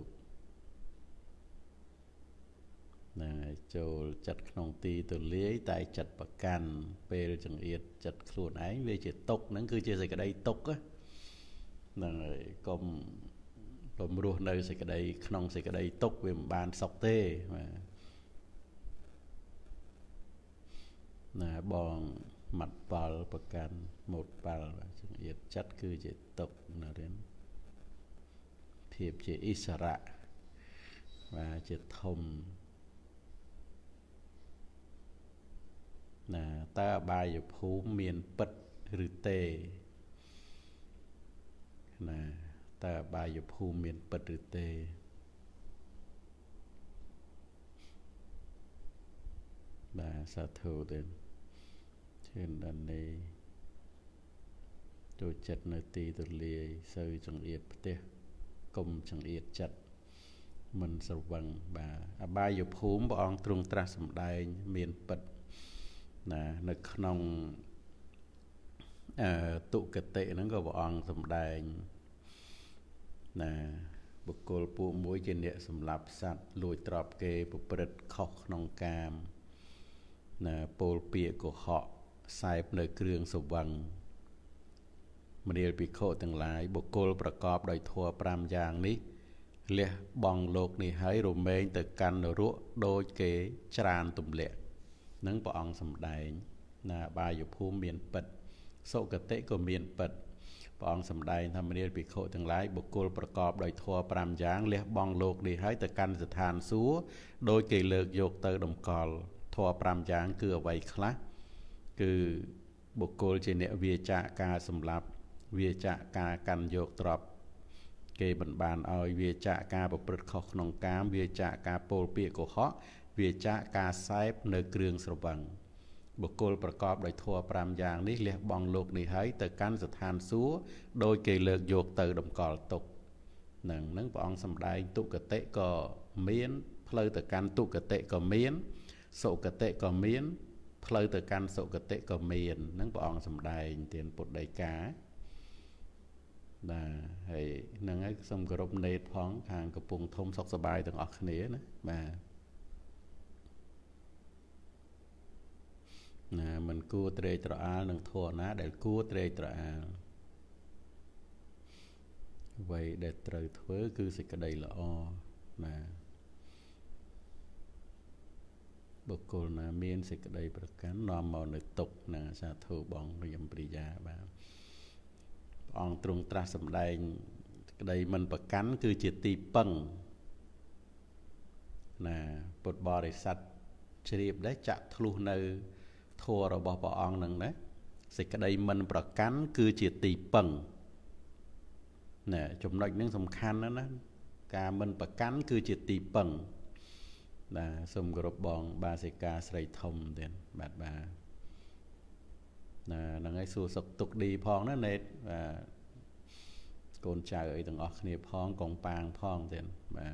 น่ะโจจัดขนมตีตัวเลี้ยตายจัดประกันเปรจังเอียดจัดครูนไอ้เวจิตตกนั่นคือเจใส่กระไดตกอะนั่นเลยกลมกลมรูเนยใส่กระไดขนมใส่กระไดตกเวียมบานสอกเต้มาน่ะบองหมัดปลาประกันหมดปลาจังเอียดจัดคือเจตกนั่นเรียนเพียบเจอิสระว่าเจทมน่ะตาบายภูมิเมียนปัดหรือเตน่ะตาบายภูมิเมียนปัดหรือเตน่ะสาธุเดินเช่นดันนี้โดยจัดนาตีตุเลียเซยจังเอียดเตะกลมจังเอียดจัดมันสว่างบ่าอบายภูมิบองตรงตราสมได้เมียนปัดน่ะนึกนองตุกเตะนั่นก็บอกองสมได้น่ะบุคคลปูมวยเจเนสำหรับสัตว์ลุยตรอบเกยปุปริดขอกนองกามน่ะโปลเปียก็เหาะใส่เนยเครื่องสว่างมันเรียนปีโคต่างหลายบุคคลประกอบโดยทั่วปรามยางนี้ เลี้ยบองโลกนี่ให้รูเมงแต่การรู้โดยเกยชราตุ่มเลี้ยนั่งปองสมได้นะบายอยู่ภูมิเมียนปัดโซกเตะก็เมียนปัดปองสมได้ทำเรียนปิโคทั้งหลายบุคคลประกอบโดยทัวปรามย่างเลี้ยบองโลกนี่ให้แต่การสถานสูโดยเกยเลิกโยกเตอดมกอลทัวปรามย่างคือไว้คละคือบุคคลเจเนเวียจากาสำหรับเวียจากากันโยกตรอบเกย์บันบานเอาเวียจากาประพฤติข้อขนมกามเวียจากาโปรเปียโกฮะเวียจากาไซบเนเกลืองสระบังบุคคลประกอบโดยทัวปรามย่างนี่เลี้ยบองโลกนี่ให้แต่การสถานสูโดยเกย์เลิกโยกเตอดมกอลตกหนังนั่งปองสำได้ตุกเตะก็เมียนเพลย์แต่การตุกเตะก็เมียนโศกเตะก็เมียนเพลย์แต่การโศกเตะก็เมียนนั่งปองสำได้เตียนปุดได้กานะไอ้นังไอ้สมกรบในท้องทางกระปุงทมสกสบายต่างออกเหนือนะมานะมันกู้เตรตระอาหนังโทนะเด็กกู้เตรตระอาไว้เด็กเตรเถื่อคือสิกระไดละอนะบุคคลนะเมียนสิกระไดประกันนอมเอาหนึ่งตกนะชาทูบองระยำปริยาบ้างอองตรงตราสำแดงใดมันประกันคือจิตตีปังนะปดบริสัทเฉลียบได้จับทะลุในทัวระบอบอองหนึ่งนะสิกระไดมันประกันคือจิตตีปังนะจมหน่อยนึงสำคัญนะนะการมันประกันคือจิตตีปังนะสมกรบบองบาสิกาใส่ทมเด่นแบบบานังไอ้สู่สกตุกดีพองนั่นเองโกนใจเอ๋ยต่างออกนี่พองกองปางพองเด่นมา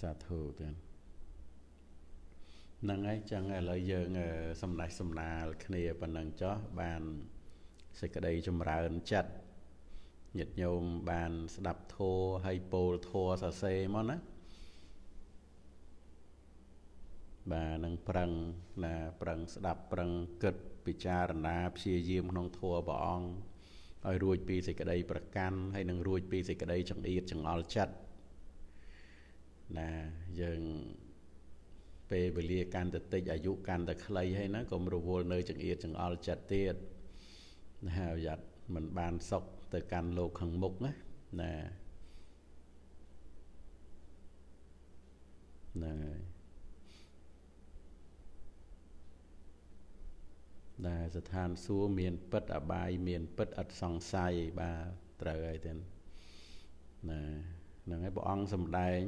สาธุเด่นนังไอ้จังไอ้เลยเยอะเงอสำนักสำนาเนี่ยปนังจ้อบานสิกระไดจมราเอินจัดหยุดโยมบานสดับโทไฮโปโทสะเซมอนะบานังปรังนะปรังสดับปรังเกิดปิจารณาเชียยืมนองโทบองไอรวยปีสิกระไดประกันให้นังรวยปีสิกระไดจังอีจังอลชัดนะยังเปเบลีการแต่ติดอายุการแต่ใครให้นะกรมรวมเนยจังอีจังอลชัดเตี้ยนะฮะหยัดเหมือนบานซอกแต่การโลกขังมุกนะนะนะนะสถานซัวเมียนปัดอบายเมียนปัดอัดสองไซบาเตรย์เต็นนะนั่งให้บองสำแดง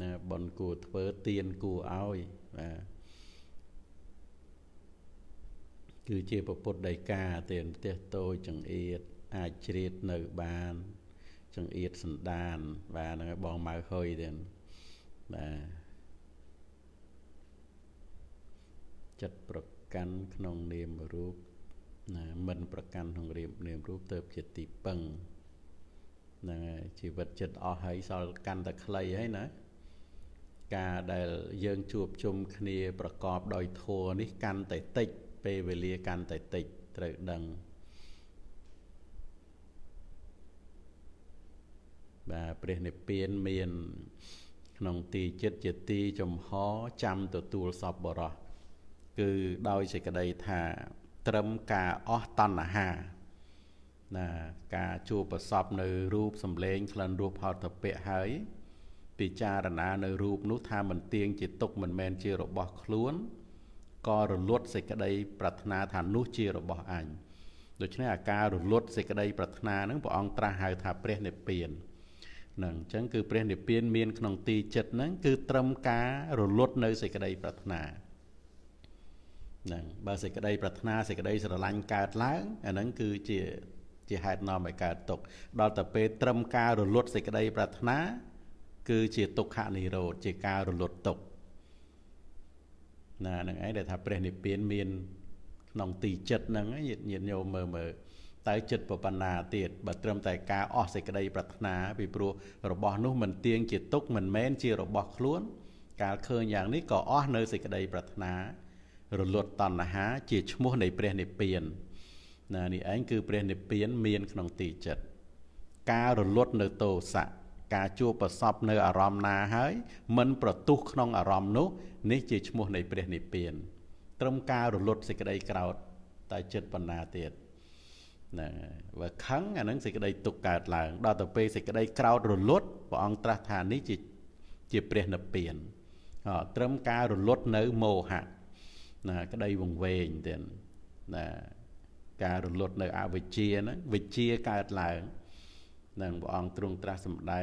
นะบนกูเฟือเตียนกูเอาอีนะคือเจี๊ยบปดได้กาเตียนเตี้ยโตจังเอียดอาจเรียนในบ้านจังเอียดสันดานบ้านบองมาเคยเด่นจัดประกันขนมเรียมรูปมันประกันของเรียมเรียมรูปเติบจิตติปังชีวิตจิตเอาให้สอนกันแต่ใครให้นะการได้ยังจูบชมคณีประกอบโดยโทนี่การแต่ติดเปเวลีการแต่ติดตรึกดังบ่าเปลี่ยนเปลี่ยนเมียนขนมตีเจ็ดเจ็ดตีจมฮ้อจำตัวตัวสอบบรอคือโดยสิกระไดถาเตรมกาอ้อตันหานะกาจูประสอบในรูปสำเร็จคลันรูปพอตะเปะหายปิจารณาในรูปนุธาเหมือนเตียงจิตตกเหมือนแมนเจรบคล้วนก็รลดสิกระไดปรัชนาฐานนุเจรบอันโดยเฉพาะการรลดสิกระไดปรัชนานั้นพระองค์ตราหายถาเปลี่ยนเปลี่ยนนั่นจังคือเปลี่ยนเปลี่ยนเมียนขนมตีเจ็ดนั่นคือเติมการลดในสิกระไดปรัชนานั่นบาสิกระไดปรัชนาสิกระไดสระลังกาดล้างอันนั้นคือเจเจหายนอมไอกาดตกดอตเปเติมการลดสิกระไดปรัชนาคือเจตกขานิโรธเจการลดตกนั่นนั่นไอ้เดี๋ยวถ้าเปลี่ยนเปลี่ยนเมียนขนมตีเจ็ดนั่นไอ้เหยียดโยมเมื่อเมื่อตายจิตปปนาเตียดบัตรเติมแต่กาออกใส่กระไดปรัชนาไปปลัวระบอบนู้นเหมือนเตียงจิตตุกเหมือนแม่นเจียระบอบคล้วนการเคยอย่างนี้ก่ออ้อเนยใส่กระไดปรัชนา rồi luật tần là há chỉ mua này bền này bền nè thì anh cứ bền này bền miên không tì chật cá rồi luật nơi tổ sạ cá chua bờ sập nơi ở rầm na hái mình bờ tu không ở rầm nốt nấy chỉ mua này bền này bền trong cá rồi luật sẽ cái đây cào tại chật bờ na tiệt nè và kháng anh ấy sẽ cái đây tục cả là đào tạo pe sẽ cái đây cào rồi luật và ông tra thàn nấy chỉ chỉ bền này bền trong cá rồi luật nơi mồ hạ nè cái đây vùng về tiền nèการหลุดในอาวิเชียนะวิเชียการหลังนั่งบองตรงตราสมได้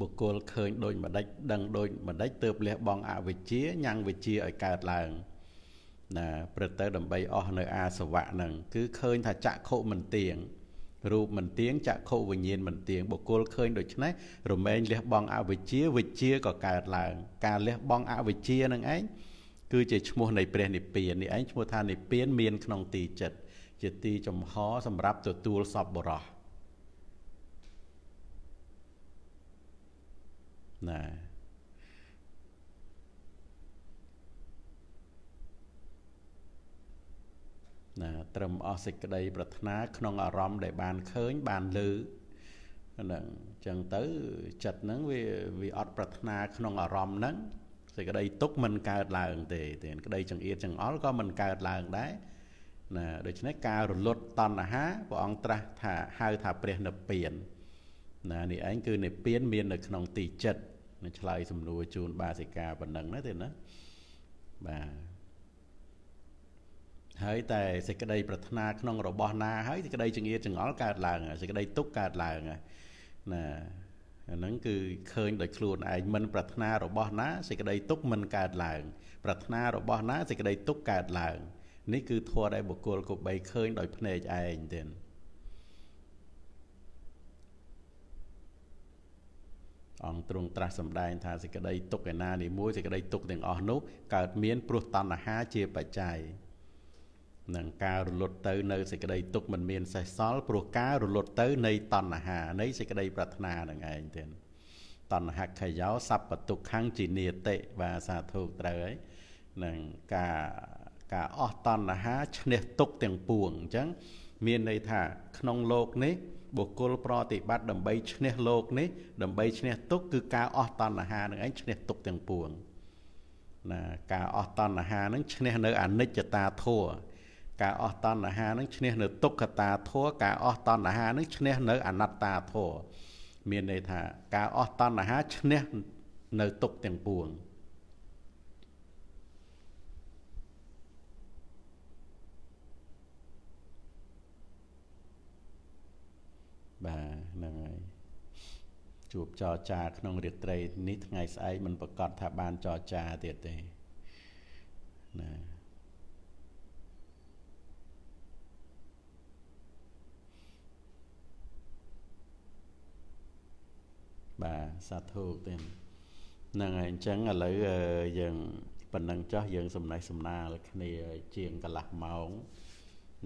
บุคคลเคยโดนมาได้ดังโดนมาได้เติบเลี้ยบองอาวิเชียยังวิเชียการหลังนะประเตอร์ดำไปอ่อนในอาสวะนั่งคือเคยถ้าจะโคมันเตียงรูปมันเตียงจะโควิญญาณมันเตียงบุคคลเคยโดยชนะรูปเองเลี้ยบองอาวิเชียวิเชียก็การหลังการเลี้ยบองอาวิเชียนั่งไอ้คือจะชั่วโมงในเปลี่ยนในเปลี่ยนในไอ้ชั่วท่านในเปลี่ยนเมียนขนมตีเจ็ดเจตีจมฮ้อสำรับตัวตูลสอบบรอนะนะเติมอสิกได้ปรารถนาขนมอารมณ์ได้บานเคิร์นบานลือนั่งจังเต๋อจัดนั่งวิวิอดปรารถนาขนมอารมณ์นั่งแต่ก็ได้ตกมันการลางเตะแต่ก็ได้จังเอียจังอ๋อก็มันการลางได้นะโดยเฉพาะการหลุดลดตอนนะฮะพระองค์ตรัสถ้าหากถ้าเปลี่ยนนับเปลี่ยนนะนี่อันคือในเปลี่ยนเมียนในขนมตีจัดในชลายสมนุจูนบาสิกาบันดังนั่นเองนะบ่าเฮ้ยแต่แต่ก็ได้ปรารถนาขนมรบบอนาเฮ้ยแต่ก็ได้จังเอียจังอ๋อการลางแต่ก็ได้ตกการลางนะนั่นคือเคยได้ครูนไอ้มันปรารถนาเราบ่นะสิกระไดตุกมันการหลังปรารถนาเราบ่นะสิกระไดตุกการหลังนี่คือทัวได้บุคคลกบใบเคยได้พเนจไอ้เด่นอ่องตรงตราสำได้ทาสิกระไดตุกไอ้นานี่มู้สิกระไดตุกเด่นอ่อนนุกการเมียนปลุกตันหาเจียปัจจัยหนังการหลุดเตอในสิกระไดตุกมันเมียนใส่ซอลปลุกการหลุดเตอในตันหาในสิกระไดปรารถนาหนังไอ้เด่นตันหักขย้าวสับประตูข้างจีเนเตะวาสาถูกเตยหนึ่งกากาออตันนะฮะชนิดตกเตียงป่วงจังมีในถาขนมโลกนี้บุคคลปฏิบัติดำใบชนิดโลกนี้ดำใบชนิดตกคือกาออตันนะฮะหนึ่งไอ้ชนิดตกเตียงป่วงนะกาออตันนะฮะนั้นชนิดเนื้ออันนิจตาทั่วกาออตันนะฮะนั้นชนิดเนื้อตกขตาทั่วกาออตันนะฮะนั้นชนิดเนื้ออนัตตาทั่วเมียนในถาการออตันนะฮะชนิดในตกเตียงปวงบ่านั่งไงจูบจอจาขนมเรียดไตรนิดไงไซมันประกอบถาบานจอจาเตียดเตยนะบ่าสาธุเต็มนั่งไอ้จังอะไรอย่างปัญญ์เจ้าอย่างสมัยสมนาเลยนี่เชียงกะหลักเมาส์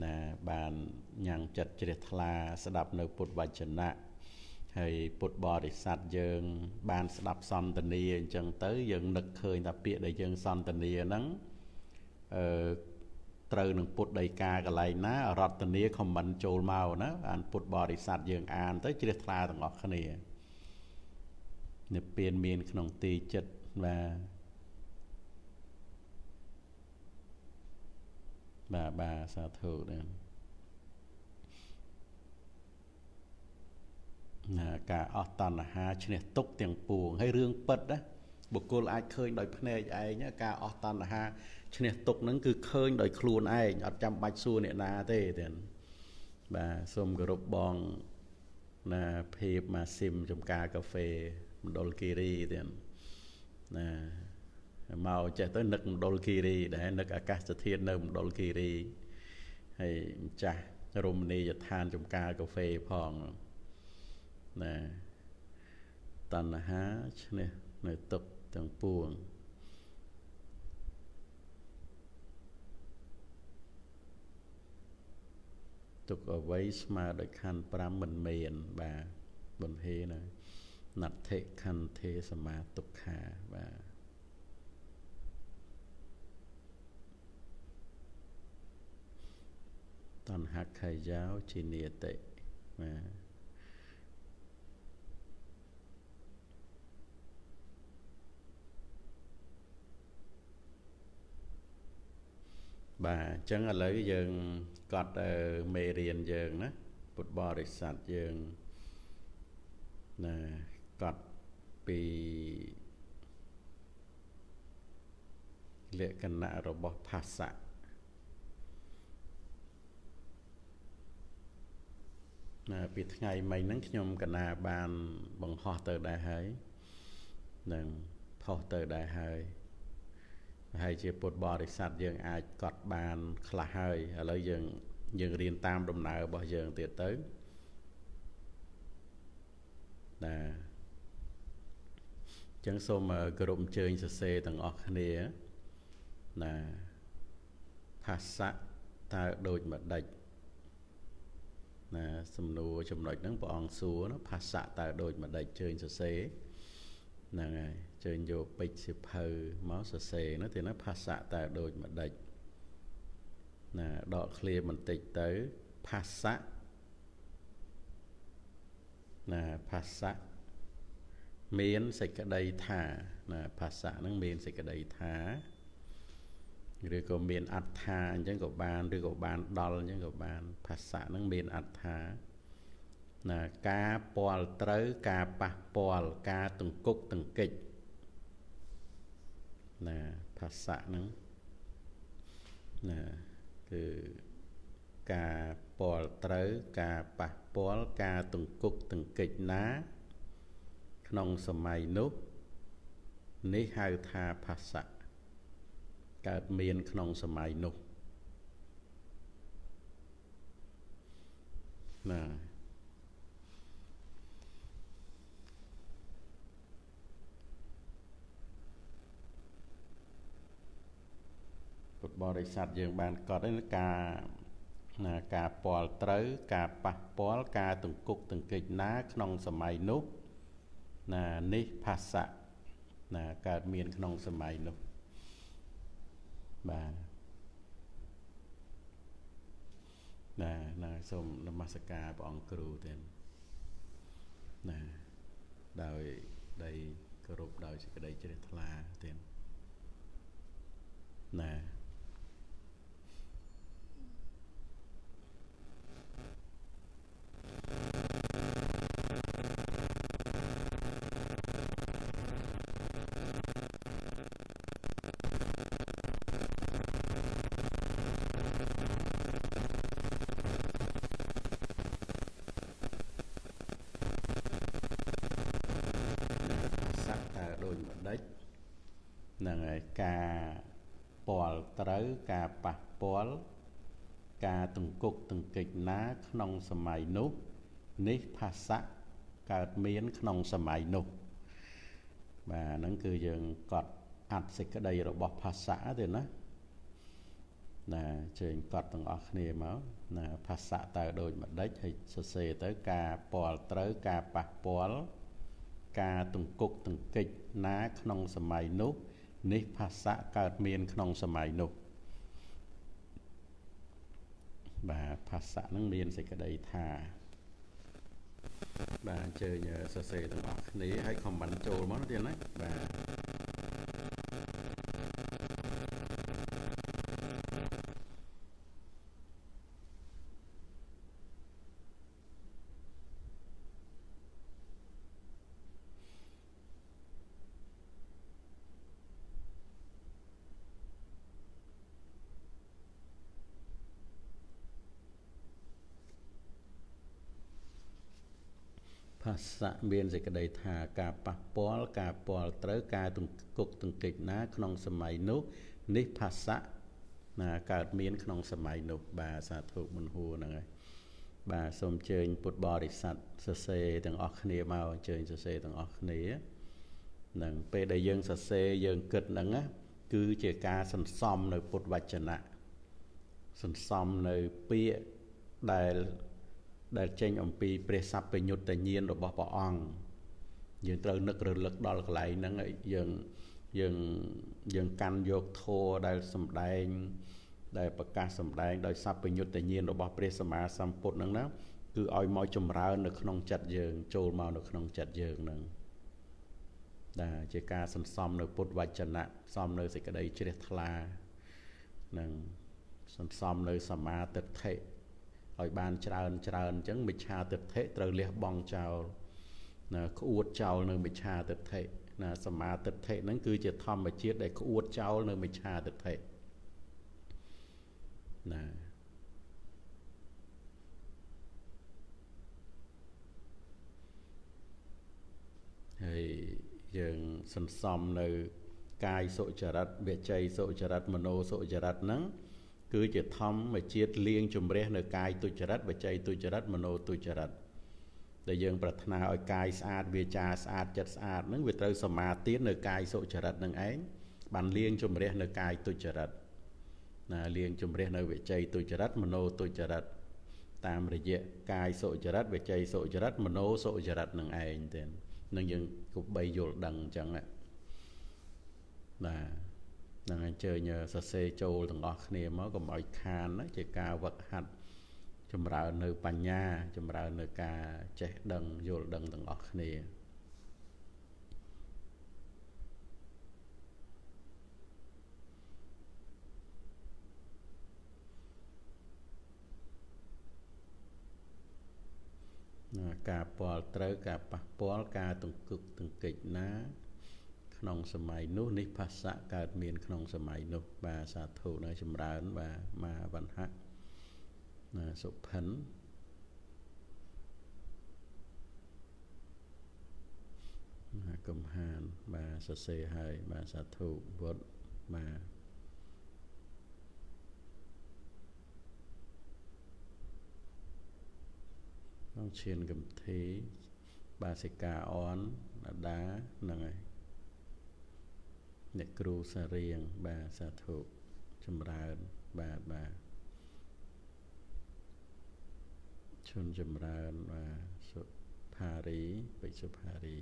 นะบานยังจัดเจริญทลาสดับในปุตบาชนะให้ปุตบอดิสัตยังบานสดับซอนตันเนียจังเตยยังนึกเคยนับเปียได้ยังซอนตันเนียนั้นเอ่อเตยหนึ่งปุตไดกากะไรนะรัตตันเนียคอมมันโจลเมานะอ่านปุตบอดิสัตยังอ่านเตยเจริญทลาต่างออกนี่เนี่ยเปลี่ยนเมียนขนมตีจัดมาบาบาสาธุเนี่ยนะกาออตันหาชนิดตกเตียงปูงให้เรื่องเปิดนะบุคคลอาจเคยโดยพเนจไอเนี่ยกาออตันหาชนิดตกนั้นคือเคยโดยครูนไออัดจำใบซูเนี่ยนาเต้เด่นบาสมกรบบองนะเพบมาซิมจมกากาแฟมันดอลกิรีเด่นนะเมาจะต้องนึกดอลกิรีได้นึกอากาศเทียนนึกดอลกิรีให้จ่ารุมนี่จะทานจมกากาแฟพองนะตันฮะเนี่ยในตบต่างปวงตุกเอาไว้มาโดยคันปรามมันเมียนบ่าบนเพนะนัดเทคันเทสมาตุกขาบ่า toàn hạt thầy giáo chỉ nịa tệ mà bà chẳng là lấy dường cọt ở mê riêng dường đó bột bò để sạch dường nè cọt bị lệ cân nạ rồi bỏ phá sạc nè vì ngày mấy nắng nhôm cân nạ bàn bằng hoa tờ đại hải nè hoa tờ đại hải hay chỉ bột bò để sạch dường ai cọt bàn khá hơi ở lấy dường dường riêng tam đồng nào bỏ dường tiệt tới nè chẳng xô mà cơ rộng chơi xe xe tầng ọc này nè phát sạc ta đôi mặt đạch nè xâm nụ chùm đạch nâng bọn xua nó phát sạc ta đôi mặt đạch chơi xe xe nè chơi vô bịch xịp hờ máu xe xe nó thì nó phát sạc ta đôi mặt đạch nè đọt khlia mình tịch tới phát sạc nè phát sạc miễn sạch ở đây thả nè phát sạc nâng miễn sạch ở đây thả rồi có miền ạt thà chẳng có bàn rồi có bàn đòn chẳng có bàn phát xạ nâng miền ạt thà là cá bò tới cá bạc bò cá từng cục từng kịch là phát xạ nâng là từ cá bò tới cá bạc bò cá từng cục từng kịch ná nông sầm mày nốt ní hai thà phát xạ các miền trong sầm mày nục nè bột bò để sạch dường bàn có đến cả là cả bò tới cả bạc bò cả từng cục từng kịch ná trong sầm mày nục là ní phát xạ là các miền trong sầm mày nục bà nè nè xôm nấm masca bỏng kêu tên nè đời đây cơ rục đời chỉ cái đây chỉ để thla tên nè cà bò tới cà bạc bò cà từng cục từng kịch ná nông sầm mày núp nít phát sắc cà miến nông sầm mày núp và nó cứ dường cọt ăn xịt cái đây rồi bọc phát xã thì nó là trên cọt từng ở này máu là phát xã tại đôi mặt đất hay sơ sê tới cà bò tới cà bạc bò cà từng cục từng kịch ná nông sầm mày núpนี่ภาษาเกิดเมียนขนมสมัยนุกบ่าภาษานังเมียนสิกระไดทาบ่าเจอเยอะเสยต่างๆนี้ให้คอมบันโจมั้งเดียวนะบ่าภาษาเบียนจะกระไดทากาปะปอลกาปอลเต๋อกาตุงกุกตุงกิจนะขนมสมัยนุนิภาษานะกาเบียนขนมสมัยนุบาสาธุบุญหูนะไงบาสมเชยปุตบอริสัตเสเสตังออกเนียมาเชยเสเสตังออกเนียหนังเปได้ยังเสเสยังเกิดหนังอ่ะคือเจกาสันซอมในปุตวัจนะสันซอมในเปียได้ได้เช่นอมปีเปรซับไปหยุดแต่เย็นเราบอกปอ่องยังเติมนักเรือเล็กดอลไหลนั่งยังยังยังการโยกโทได้สมได้ ได้ประกาศสำแดงโดยทรัพย์ประยุทธ์แต่เย็นเราบอกเปรสมาสัมปดนั่งนะคืออ้อยมอยจมร้าวในขนมจัดเยิงโจมาในขนมจัดเยิงนั่งได้เจกาสัมซ้อมในปดวัจนะซ้อมในสิกระไดเจริญทลานั่งสัมซ้อมในสมาเตเทอ้อยบานเจริญเจริญจังมิชาเตเทเตเลียบองเจ้านะขวดเจ้าในมิชาเตเทนะสมาเตเทนั่นคือจะทำมาเชียดได้ขวดเจ้าในมิชาเตเทนะเฮ้ยยังสัมซ้อมในกายโสจรัตเวทใจโสจรัตมโนโสจรัตนั้นคือจะทำมาเชียดเลี้ยงจุ่มเรียในกายตุจรัตเวทใจตุจรัตมโนตุจรัตแต่ยังปรารถนาเอากายสะอาดเวชาสะอาดจัดสะอาดนั่งเวทเราสมาธิในกายโสจรัตนั่งเองบันเลี้ยงจุ่มเรียในกายตุจรัตเลี้ยงจุ่มเรียนในเวทใจตุจรัตมโนตุจรัตตามระยะกายโสจรัตเวทใจโสจรัตมโนโสจรัตนั่งเองเต็มนั่งยังกุบใบโยดดังจังแหละนะนั่งเจอเนื้อสเซโจต่างออกเนี่ยมันก็หมายคานนะเจกาวัดหัดจำเราเนื้อปัญญาจำเราเนื้อกาเจดังโยดดังต่างออกเนี่ยการปอลเตอร์การปักปอลการตุงกุกตุงกิจนะขนมสมัยนู้นนิพพสะการเมียนขนมสมัยนู้นบาสาธุในชมรานบามาบันฮะสุพันกรมหานบาสเสหายบาสาธุบดมาต้องเชียนกับทีบาสิกาอ้อนดาหนังไงเด็กครูสเรียงบาสาธุชมราญบาบาชนชมราญบาสุภารีไปสุภารี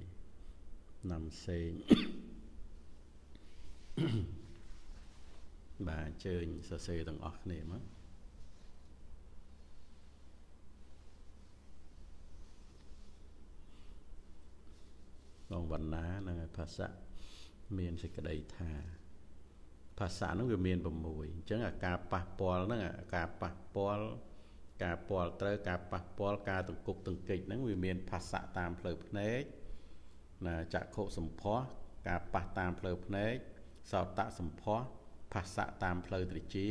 นำเซง บาเจิญสเซต่างออกเนี่ยมั้งลองวันน้านะภาษาเมียนสิกระไดธาภาษานั่นคือเมียนประมวยจังอากาปะปอลนั่นอากาปะปอลกาปอลเตอร์กาปะปอลกาตุงกุกตุงกิจนั่นคือเมียนภาษาตามเพลิดเพลินนะจะโคสมพอกาปะตามเพลิดเพลินสาวตะสมพอภาษาตามเพลิดริจี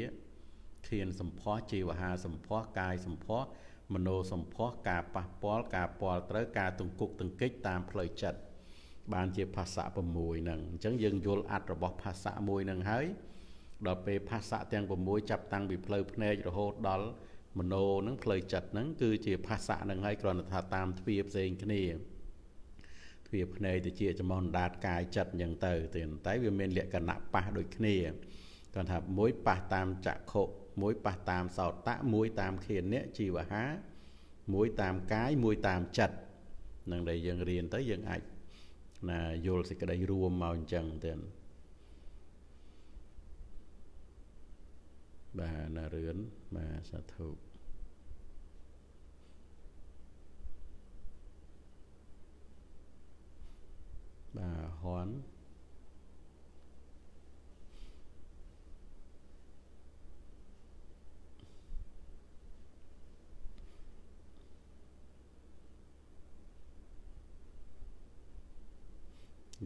เขียนสมพอจีวหาสมพอกายสมพอมโนสมพอกาปะปอลกาปอลเตอร์กาตุงกุกตุงกิจตามเพลิดจัดบางทีภาษาประมวยนั่งจังยังโยนอัดระบบภาษามวยนั่งเฮ้ยดอกไปภาษาแตงประมวยจับตังบิเพลย์เพลย์ระโหดดอลมโนนั่งเพลย์จัดนั่งคือจีภาษานั่งเฮ้ยกรณาตามทวีปเซงกันนี่ทวีปเพลย์แต่จีจะมองดาดกายจัดอย่างเต๋อแต่ไต้เวียนเมนเลียกันหนักปะโดยกันนี่กรณามวยปะตามจักโขมวยปะตามสาวตะมวยตามเขียนเนี้ยจีวะฮะมวยตามกายมวยตามจัดนั่งเลยยังเรียนแต่ยังไอนะโยลสิกระไดรวมมาจังเต็นบานาเรือนมาสาธุบาฮอน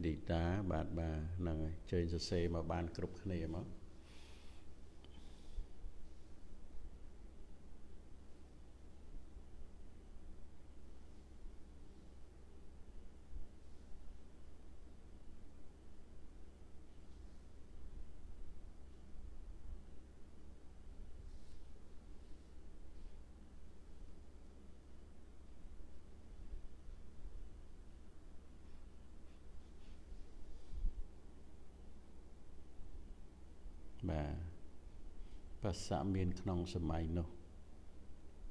ดีตาบาดบาหนังเจนจะเซมาบานกรุบขึ้นเลยมั้งภาษาเมียนขนมสมัยนู้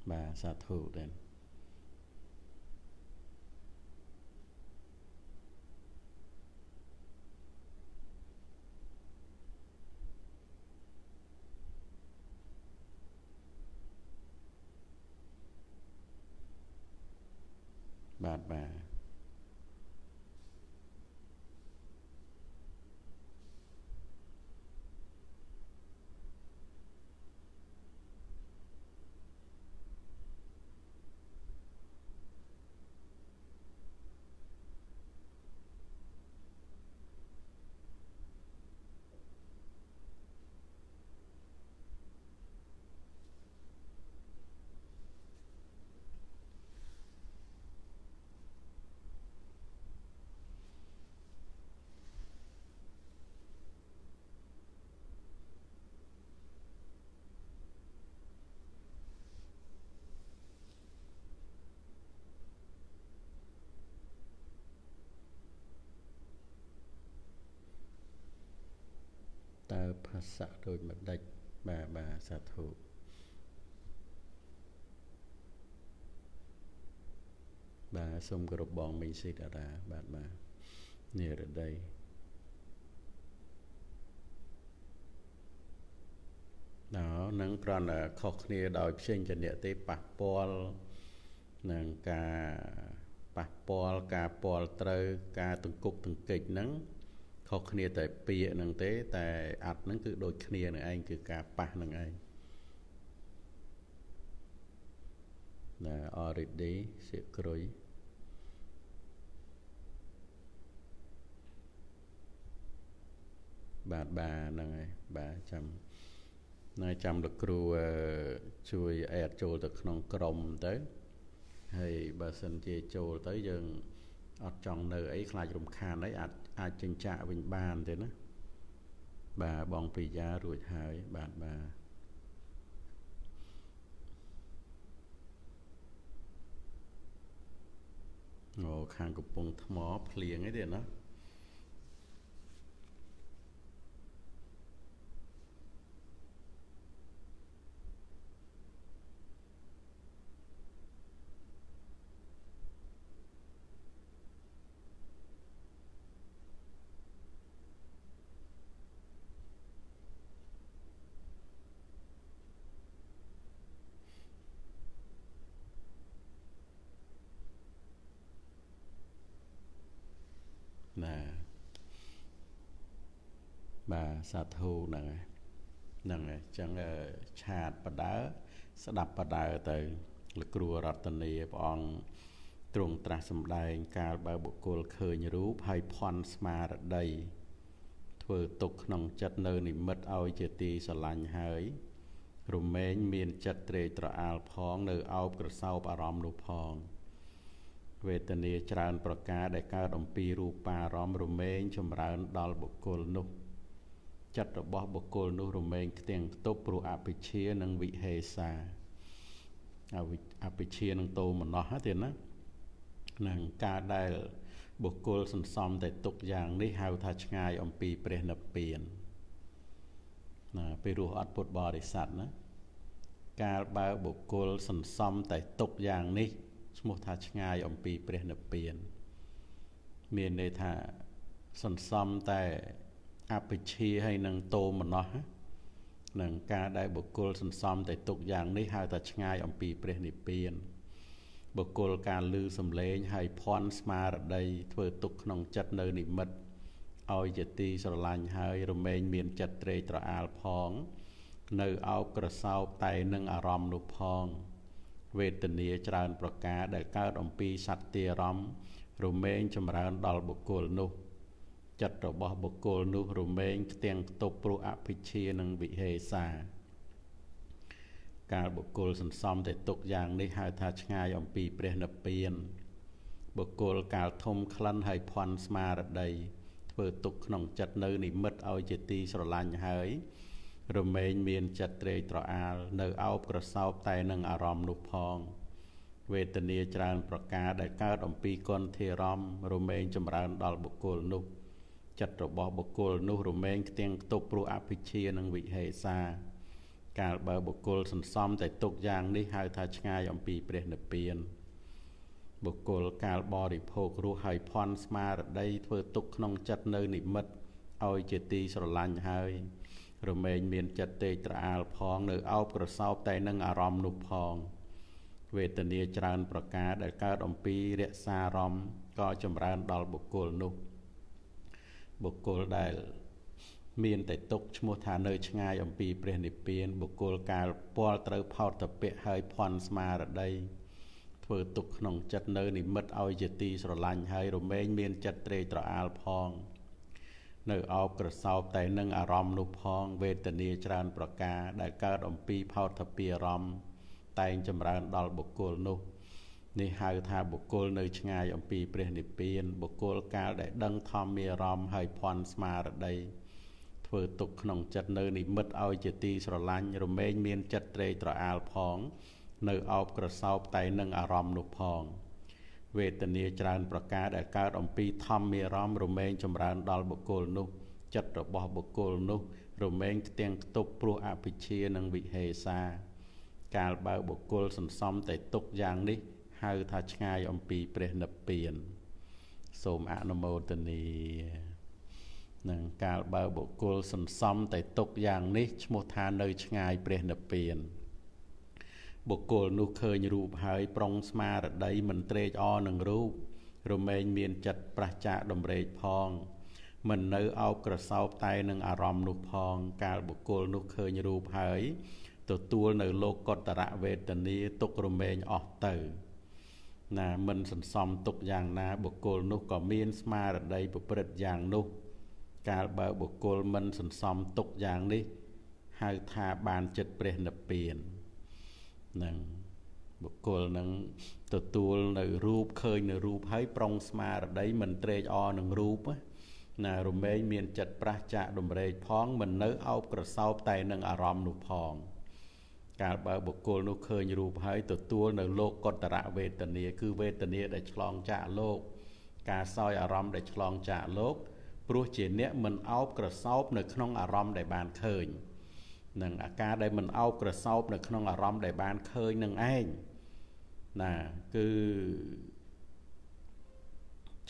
นบาสาธุเด่น าสมาตาภาษาโดยมันได้บาบาสาธุบาสมกระบองมีสิทธิ์ราบาดมาเนรได้หนาวนังกรานขอกเนรดอยเชิงจะเนรเตปะปอลนังกาปะปอลกาปอลเตอร์กาตุงกุกตุงเก่งนังเขาเนียแต่เปียนังเต้แต่อัดนั่นคือโดยเนียนังไอคือการปะนังไอนะออริดดีเสียกรุยบาดบานังไอบาจำนายจำตะกรูช่วยแอดโจตะนองกรมเต้ให้บาสันเจโจเต้ยังอดจองเนยไอ้คลายลมคานไอ้อัดอาจจะจะเป็นบานเลยนะบาบองปียาหรือหายบาดบาโอ้คางกระปงทมอเพลียงไอ้เด่นนะนะบาสาธุนั่งนั่งจังชาติประดาสดับประดาเตยหรือกลัวรัตนีปองตรงตราสมดายการบาบุกลเคยรู้ภัยพรสมาระใดเถื่อตกนองจัดเนินนิมิตเอาเจตีสลายหายรุมเมนเมียนจัดเตรตระอาลพองเนื้อเอากระเซาปารอมรูพองเวทเนจรานประกาศได้การอมปีรูปารอมรุมเมงชมรานดอลบุกลนุจัดระบอบบุกลนุรุมเมงเตียงตบรูอภิเชียนังวิเฮสาอภิเชียนังโตมันน้อฮะเถียนนะนังกาได้บุกลสันซอมแต่ตกอย่างได้หาวทัชงายอมปีเปรนเปลี่ยนนะไปรูอัดปดบริษัทนะการบาบุกลสันซอมแต่ตกอย่างนี้สมุทาชงายอมปีเปรนเปลี่ยนเมียนในท่าสันซ้ำแต่อาปิชีให้นางโตมันเนาะนางกาได้บุกลสันซ้ำแต่ตกอย่างในหาตาชงายอมปีเปรนเปลี่ยนบุกลการลือสำเลงให้พรสมาระใดเพื่อตกนองจัดเนินมิดเอาเจตีสลายหายรุมเมนเมียนจัดเตรตระอาลพองเนื้อเอากระเซาไตนางอารมณ์ลุพองเวทเนียจรานประกาศได้การอมปีสัตเตียรมรุมเมงจำรานดอลบุกลนุจัดระบอบบุกลนุรุมเมงเตียงตบรูอภิเชียนังวิเฮสาการบุกลสันซ้อมแต่ตกอย่างในหาทาชงายอมปีเปรนเปียนบุกลการทมคลันให้พรสมาระใดเปิดตกหนองจัดเนินมิดเอาเจตีสลายหายรวมเองเมียนจัดเตรตระอาเนื้อเอากระเซาไตนังอารมณ์ลุพองเวทเนียจรานประกาศได้การอมปีกนเทรมรวมเองจำรานดอลบุกลนุจัดระบอบบุกลนุรวมเองเตียงตบรูอภิเชียนังวิเฮซาการเบอร์บุกลสันซ้อมแต่ตกยางได้หายทาชงายอมปีเปรนเปียนบุกลการบริโภครู้หายพรสมาได้เพื่อตกนองจัดเนินนิมิตเอาเจตีสลายหายรวมเองเมียนจัดเตยตราอาลพองเนื้อเอากระเซาไตนังอารมณ์นุพอง เวทเนียจารประกาศได้การอมปีเรียสารอมก็จำรานดอลบุกโกลนุบุกโกลได้มีนแต่ตกชั่วโมงทานเนยชงายอมปีเปลี่ยนเปลี่ยนบุกโกลการปอลเตอร์พาวตะเปะเฮยพอนสมาระได้เพื่อตุกหนองจัดเนยนิมัดเอาเจตีสระลันเฮยรวมเมนเมียนจัดเตรตระอาลพองเนื้อเอากระสอบแต่เนื้ออารมณ์นุพองเวทเนียจารประกาศได้การอมปีพาวตะเปะรอมแต่จำรานดอลบุกโกลนุนี่หายทาบุกโกลเนยชงายอมปีเปลี่ยนเปลี่ยนบุกโกลการได้ดังทอมเมรอมเฮยพอนสมาระได้เปิดตุกขนมจัดเนยนิมัดเอาเจตีสระลันรวมเมนเมียนจัดเตรตระอาลพองเนื้อเอากระสอบแต่เนื้ออารมณ์นุพองเวทเนียจารประกาศได้การอมปีทอมเมรอมรวมเมนจำรานดอลบุกโกลนุจัดระบอบบุกโกลนุรวมเมนเตียงตบปลัวอภิเชนังวิเฮซาการบ่าวบุกโกลสัมซ้อมแต่ตุกอย่างนี้หายทาชงายอมปีเปรนเปลี่ยนสมอนุโมทนีหนึ่งการบ่าวบุกโกลสัมซ้อมแต่ตุกอย่างนี้ชโมทานเนยชงายเปรนเปลี่ยนบุกโกลนุเคยรูปหายปรองสมาระได้มันเตรจอหนึ่งรูปรวมเมียนจัดประจาดมเรจพองมันเนื้อเอากระเซาไตหนึ่งอารมณ์นุพองการบุกโกลนุเคยรูปหายตัวตัวในโลกกตระเวทนี้ตกรมเมนออกเตอร์นะมันสันซอมตกอย่างนะบุกโกลนุก็มีนสมาระได้บุปริตอย่างนุการบ่าวบุกโกลมันสันซอมตกอย่างนี้หายทาบานจิตเปลี่ยนเปลี่ยนหนึ่งบุกโกลนั้นตัวตัวในรูปเคยในรูปให้ปรองสมาระได้มันเตรจอหนึ่งรูปนะรมเมนเมียนจัดประจาดมเรจพ้องมันเนื้อเอากระเซาไตหนึ่งอารมณ์นุพองการบ่าวบุกโกลนุเคยรูปหายตัวตัวในโลกกตระเวทเนียคือเวทเนียได้ฉลองจากโลกการซอยอารมณ์ได้ฉลองจากโลกปลุกเจเนี้ยมันเอากระซอบในขนมอารมณ์ได้บานเคยหนึ่งอาการได้มันเอากระซอบในขนมอารมณ์ได้บานเคยหนึ่งเองน่ะคือ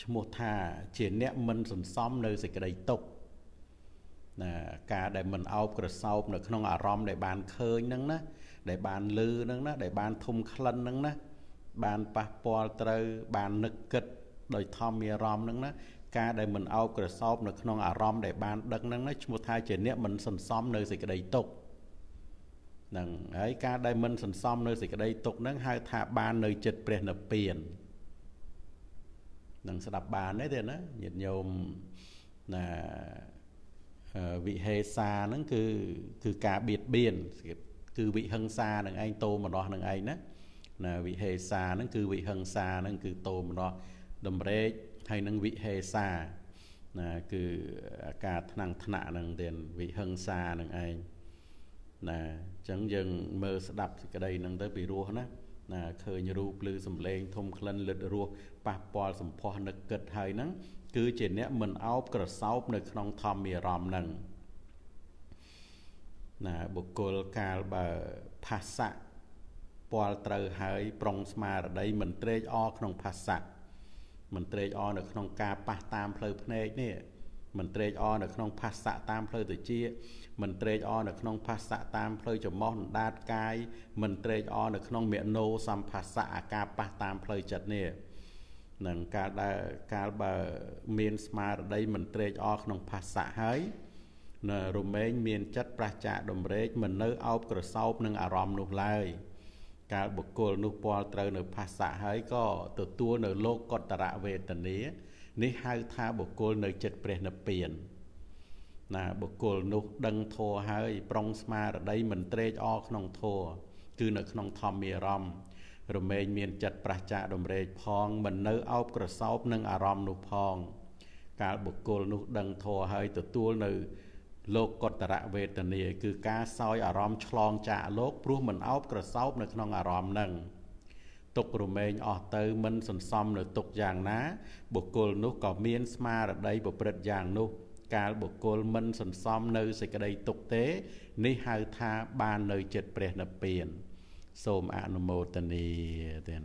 ชั่วโมงท่าเจเนี้ยมันสนซ้อมในสิกระไดตกการได้มันเอากระเซาในขนมอารมณ์ได้บานเคยนั่งนะได้บานลือนั่งนะได้บานทุ่มคลันนั่งนะบานปะปอเตอร์บานนึกกึดโดยทอมมีอารมณ์นั่งนะการได้มันเอากระเซาในขนมอารมณ์ได้บานดังนั่งนะชั่วโมงท้ายเจนเนี่ยมันสันซ้อมเลยสิกระไดตกนั่งไอ้การได้มันสันซ้อมเลยสิกระไดตกนั่งหายทาบานเลยจิตเปลี่ยนเปลี่ยนนั่งสลับบานได้เลยนะหยิบโยมนะวิเฮซานั่นคือคือการเบียดเบียนคือวิหังซาหนึ่งไอโตมันรอหนึ่งไอนะนะวิเฮซานั่นคือวิหังซานั่นคือโตมันรอดมเรจให้นั่งวิเฮซานะคืออาการนั่งถนัดนั่งเด่นวิหังซาหนึ่งไอนะจังยังเมื่อสดับก็ได้นั่งได้ไปรัวนะนะเคยรูปลือสำเร็งทมคลันเลือดรัวปะปอสมพอหนักเกิดไทยนั่งคือเจนเนี้ยมันเอากระเซาในขนมทอมมีรอมนั่งนะบุกโกลการบะภาษะปอลเตอร์หายปรองสมาระได้มันเตรจอขนมภาษะมันเตรจอในขนมกาปะตามเพลย์เพลย์เนี่ยมันเตรจอในขนมภาษะตามเพลย์ตัวเจี๊ยมันเตรจอในขนมภาษะตามเพลย์จมอนดาดกายมันเตรจอในขนมเมโนสัมภาษะกาปะตามเพลย์จัดเนี่ยหนึ่งการได้การบ่เมียนสมาร์ได้เหมือนเตรจออกนองภาษาเฮ้ยเนอรวมเมียนจัดประจาดมเรจเหมือนเนื้อเอากระเซาหนึ่งอารมณ์นุเลยการบุกโกนุปอลเตอร์เนื้อภาษาเฮ้ยก็ตัวตัวเนื้อโลกกตระเวทนี้นี่หายท่าบุกโกเนื้อจัดเปลี่ยนเปลี่ยนนะบุกโกนุดังโทเฮ้ยปรองสมาร์ได้เหมือนเตรจออกนองโทคือเนื้อขนมทอมเมรอมรมเมียนจัดประจาดมเรจพองมันเนื้อเอากระเซาหนึ่งอารมณ์นุพองการบุกโกนุดังโทเฮยตัวตัวในโลกกตระเวทเนียคือการซอยอารมณ์ฉลองจากโลกพรุ่งมันเอากระเซาในขนมอารมณ์นั่งตกรมเมียนออกเตอร์มันสันซ้อมหรือตกอย่างนะบุกโกนุก็เมียนสมาระได้บุปริตอย่างนุการบุกโกนมันสันซ้อมในสิกระไดตกเตะนิหายทาบานในเจ็ดเปรนเปลี่ยนโสมอนุโมทนีเด่น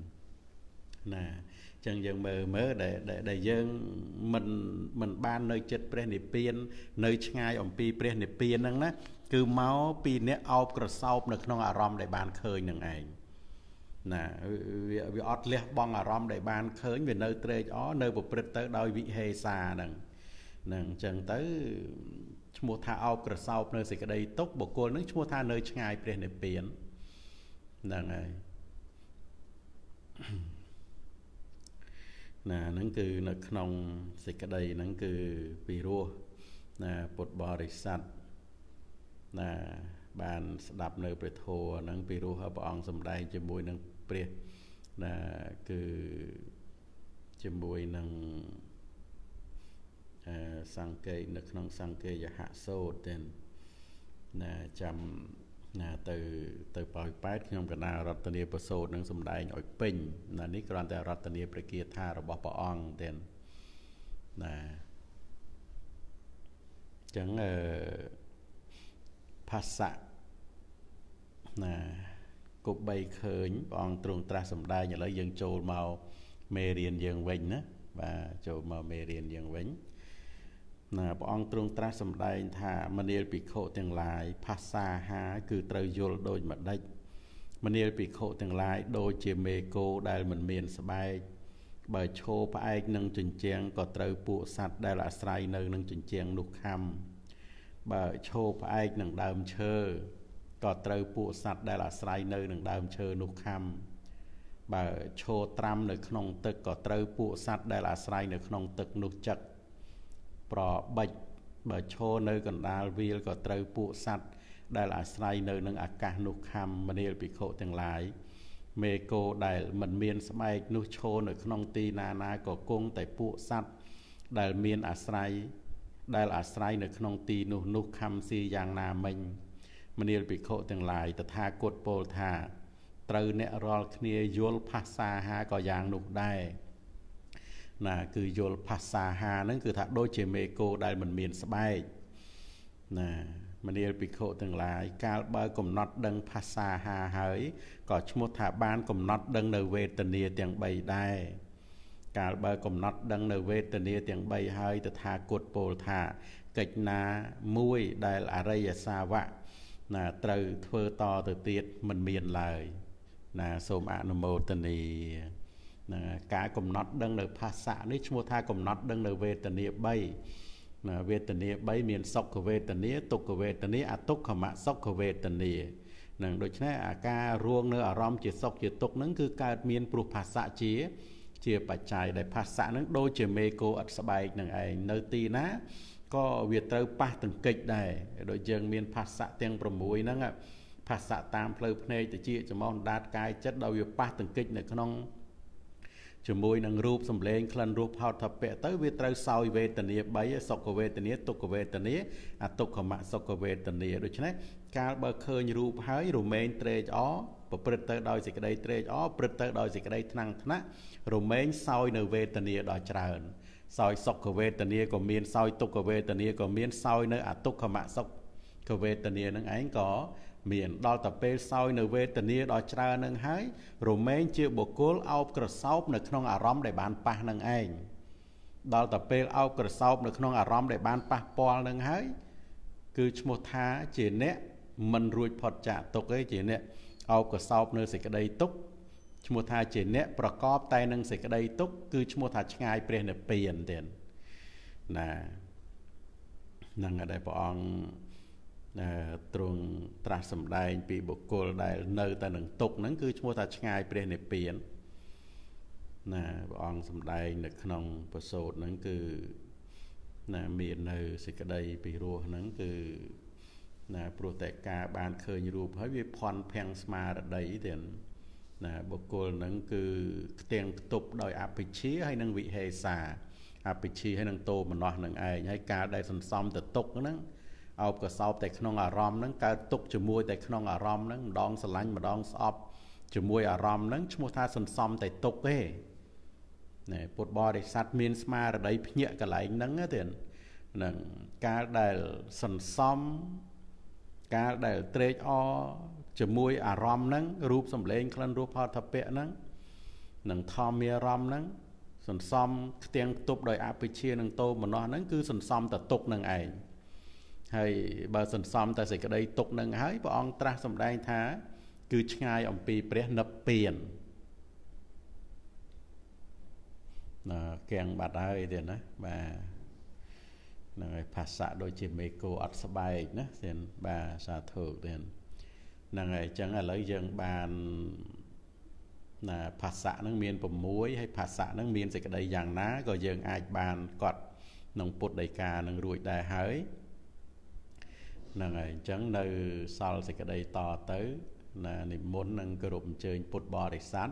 นะจังยังเมื่อเมื่อได้ได้ได้ยังมันมันบ้านในจิตเปรนิเปียนในชงายอมปีเปรนิเปียนนั่งนะคือเมาปีเนี้ยเอากระเซาในขนมอารมณ์ได้บานเคยหนึ่งเอง น่ะวิวิออดเลี้ยบองอารมณ์ได้บานเขินไปเนยเตยอ๋อเนยบุปริเตอร์โดยวิเฮซาหนึ่งหนึ่งจังเตอชั่วโมงท่าเอากระเซาเนยสิกระไดตกบุกโกนนึกชั่วโมงท่าเนยช่างไงเปลี่ยนเปลี่ยนนั่นไงน่ะนั่นคือนักนองสิกระไดนั่นคือปีรัวน่ะปลดบริษัทน่ะบานดับเนยเปรียโทนังปีรูฮะปองสมได้จมวยนังเปรียน่ะคือจมวยนังสังเกตนักน้องสังเกตยาหะโซดเด่นน่ะจำน่ะตือตือปล่อยแป๊ดยอมกันนารัตเนียประโซดนังสมได้หน่อยเป่งน่ะนี่กรันแต่รัตเนียประเกียธาระบอบปองเด่นน่ะจังเออภาษาน่ะกุบใบเขินปองตรงตราสมได้อย่างไรยังโจมเอาเมรียนยังเว้นนะว่าโจมเอาเมรียนยังเว้นน่ะปองตรงตราสมได้ถ้ามณีปิโคต่างหลายภาษาหาคือเตยโยโดยมาได้มณีปิโคต่างหลายโดยเจเมโกได้เหมือนเมียนสบายใบโชไปนังจุนเจียงก็เตยปูสัตได้ละสายเนยนังจุนเจียงลูกคำบ่โชว์ไอ้หนังดามเชอก็เตยปูสัตได้ละสายเนยหนังดามเชอนุคำบ่โชว์ตรำในขนมตึกก็เตยปูสัตได้ละสายในขนมตึกนุจักปลอบใบบ่โชว์เนยกันดาวีก็เตยปูสัตได้ละสายเนยหนังอากาศนุคำมันเรียกปิโคต่างหลายเมโกได้เหมือนเมียนสมัยนุโชว์ในขนมตีนานาก็กงแต่ปูสัตได้เมียนอาศัยได้อาศัยในขนมตีนุนุคำสีอย่างนาเมงมันเรียกปิโคต่างหลายแต่ทากดโปลธาเตยเนรอลเนียโยลภาษาฮาก็อย่างนุกได้น่ะคือโยลภาษาฮานั่นคือถ้าโดยเจเมโกได้เหมือนเมียนสบายน่ะมันเรียกปิโคต่างหลายการเบอร์กลมน็อตดังภาษาฮาเฮยก็ชมุถาบ้านกลมน็อตดังในเวตเนียเตียงใบได้การเบอร์กลมน็อตดังในเวตเนียเตียงใบเฮยแต่ทากดโปลธาเกิดนามวยได้อะไรยาสาวะน่ะเตยเทอต่อเตยเตียดมันเมียนเลยน่ะสมอนุโมทนีน่ะการกลมน็อตดังในภาษาในชมุถากลมน็อตดังในเวตเนียใบน่ะเวตเนียใบเมียนซอกเวตเนียตุกเวตเนียอตุกขมะซอกเวตเนียนั่นโดยเฉพาะอาการรวงเนื้ออารมณ์จิตซอกจิตตุกนั้นคือการเมียนปลุกภาษาเจี๋ยเจียปัจจัยได้ภาษานั้นโดยเจเมโกอัศบายหนึ่งไอเนตีนะก็เวียเตอร์ปาตึงเกจได้โดยยังเมียนภาษาเตียงประมวยนั่งอ่ะภาษาตามเพลิดเพลินแต่เจียจะมองดาดกายจัดเราเวียปาตึงเกจในขนมจมวยนังรูปสำเร็จคลันรูปเผาทับเปะเตอร์เวียเตอร์เซาเวตเนียใบสกเวตเนียตุกเวตเนียอตุกขมะสกเวตเนียโดยฉะนั้นการเบอร์เคยรูปหายรูเมนเตรจอ๋อปริตเตอร์ดอยสิกระไดเตรจอ๋อปริตเตอร์ดอยสิกระไดทนังทนะโรเมนซอยเนเวตเนียดอยเจริญซอยซอกเวตเนียก็เมียนซอยตุกเวตเนียก็เมียนซอยเนอตุกขมะซอกเวตเนียนังไอ้ก็เมียนดอยตะเปซอยเนเวตเนียดอยเจริญนังไห้โรเมนเจียบโกลเอากระซอบในขนมอารมณ์ได้บานปะนังไอ้ดอยตะเปเอากระซอบในขนมอารมณ์ได้บานปะปอนังไห้คือชโมธาเจเนะมันรวยพอจะตกไอ้เจเนะเอากระสอบเนื้อสิกระไดตุกชโมธาเจเนะประกอบไตนังสิกระไดตุกคือชโมธาชงายเปลี่ยนเปลี่ยนเด่นน่ะนั่งอะไรปองตรงตราสมได้ปีบุกโกลได้เนื้อแต่หนังตุกนั่นคือชโมธาชงายเปลี่ยนเปลี่ยนน่ะปองสมได้หนักขนมประโสดนั่นคือน่ะเมียนเนื้อสิกระไดปีรัวนั่นคือนะโปรเตกาบานเคยรูปให้วิพรแพงสมาระได้เด่นนะบุคคลนั้นคือเตียงตุบโดยอภิชีให้นังวิเฮสาอภิชีให้นังโตมันนอหนังไอให้การได้สนซ้อมแต่ตกนั้นเอากระสอบแต่ขนมอารมณ์นั้นการตกจมวยแต่ขนมอารมณ์นั้นดองสลันมาดองสอบจมวยอารมณ์นั้นชโมธาสนซ้อมแต่ตกเอ้เนี่ยปวดบอได้สัตว์มีนสมาระได้เพี้ยกระไหลนั้นเด่นนั่งการได้สนซ้อมการได้เตะออจมวยอารมณ์นั้นรูปสำเร็จคลันรูปพอทะเปะนั้นหนังทอมมีอารมณ์นั้นส่วนซ้อมเตียงตุบโดยอาปิเชียนังโตมันนอนั้นคือส่วนซ้อมแต่ตกนังไอให้บาส่วนซ้อมแต่สิกระไดตกนังไอพระองค์ตรัสสำแดงท้า คือชายอมปีเปรียนับเปลี่ยนแกงบาดได้เดี๋ยวนะบาภาษาโดยจีเมโกอัศบายนะเดี๋ยวบาสาเถเดี๋ยวนั่งไงจังอะไรยังบานภาษานังเมียนผมมวยให้ภาษานังเมียนใส่กระไดอย่างน้าก็ยังอาจบานกอดนังปดไดกานังรวยได้หายนั่งไงจังนั่งซาลใส่กระไดต่อเต๋อนั่งนิ่มม้วนนังกระดุมเจนปดบอได้ซัด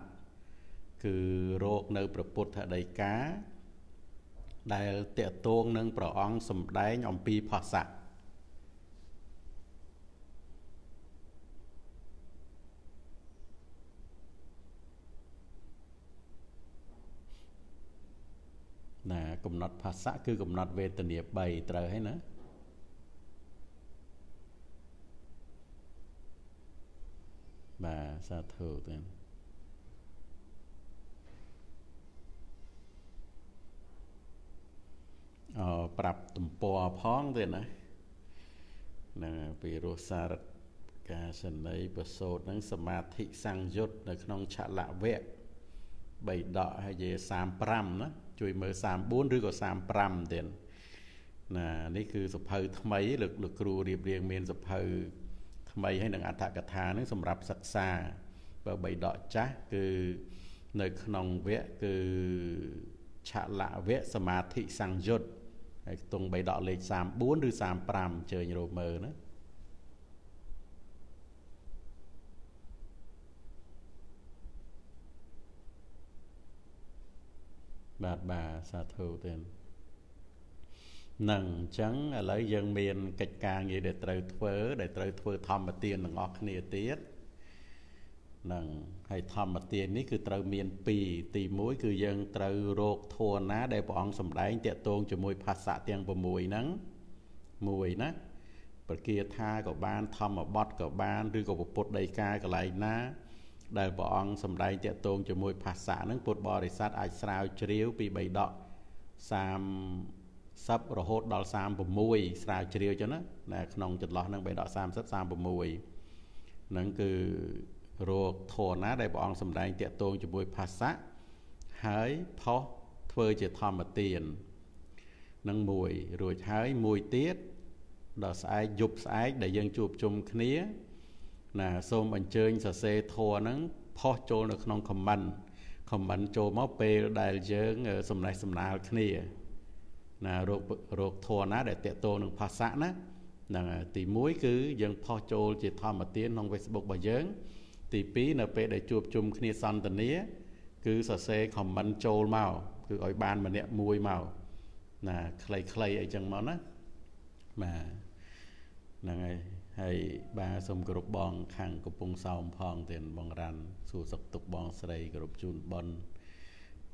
คือโรคในประปุถะไดกาได้เตะตวงนังประอองสมได้ยอมปีภาษานะกำหนดภาษาคือกำหนดเวทเนียบใบเตรให้นะบาสาธุเต็มเอาปรับตุ่มปอพ้องเต็มนะนะปีโรสาร์กาสันในประโสดนั่งสมาธิสังยศในขนมฉละเวะใบดอกให้เยสามปรำนะช่วยมือสามบุญหรือก็สามปรำเด่นนะนี่คือสภาทำไมหรือหรือครูเรียบเรียงเมนสภาทำไมให้หนังอัฐกถานั้นสำหรับศึกษาแบบใบดอกจ้าคือในขนมเวะคือฉละเวะสมาธิสังยศตรงใบดอกเลยสามบุญหรือสามปรำเจอโยมเมอนะบาดบาสาธุเต็มหนังจังอะไรยังเมียนกิจการยี่เด็ดเตยเฟือเด็ดเตยเฟือทำมาเตียนหนังออกเหนียเตียดหนังให้ทำมาเตียนนี่คือเตยเมียนปีตีมวยคือยังเตยโรคโทนะได้ปองสมได้เตะตรงจมูกภาษาเตียงปมวยนังมวยนะปะเกียท่ากับบ้านทำมาบอดกับบ้านหรือกับปดใดกากับไรนะได้บอองสำได้เตะตรงจมูกภาษาหนังปวดบริษัทไอสราวเชียวปีใบดอกสามซับระหดดอลสามปมวยสราวเชียวจนนะนะขนมจัดหลอดหนังใบดอกสามซับสามปมวยนั่นคือโรคโทนะได้บอองสำได้เตะตรงจมูกภาษาหายเพราะเธอจะทำมาเตียนนังมวยรวยหายมวยเตี้ยดอกสายยุบสายได้ยังจูบจมคเนี้ยนะส้มอันเชิญสเซโทนั้นพ่อโจนขนมขมันขมันโจมเอาเปรย์ได้เยอะเออสมนายสมนาคณีนะโรคโรคโทนะได้เตะโตหนึ่งภาษานะนะตีมุ้ยคือยังพ่อโจจิตทำมาเตี้ยน้องเฟซบุ๊กมาเยอะตีปีนะเปรย์ได้จูบจุ่มคณีซันตันนี้คือสเซขมันโจเมาคืออ่อยบานมันเนี่ยมวยเมานะใครใครไอ้จังมันนะมานะไงให้บาสมกรบบองขังกระปุงเสาพองเตียนบองรันสู่สักตุกบองใส่กระบจุนบอล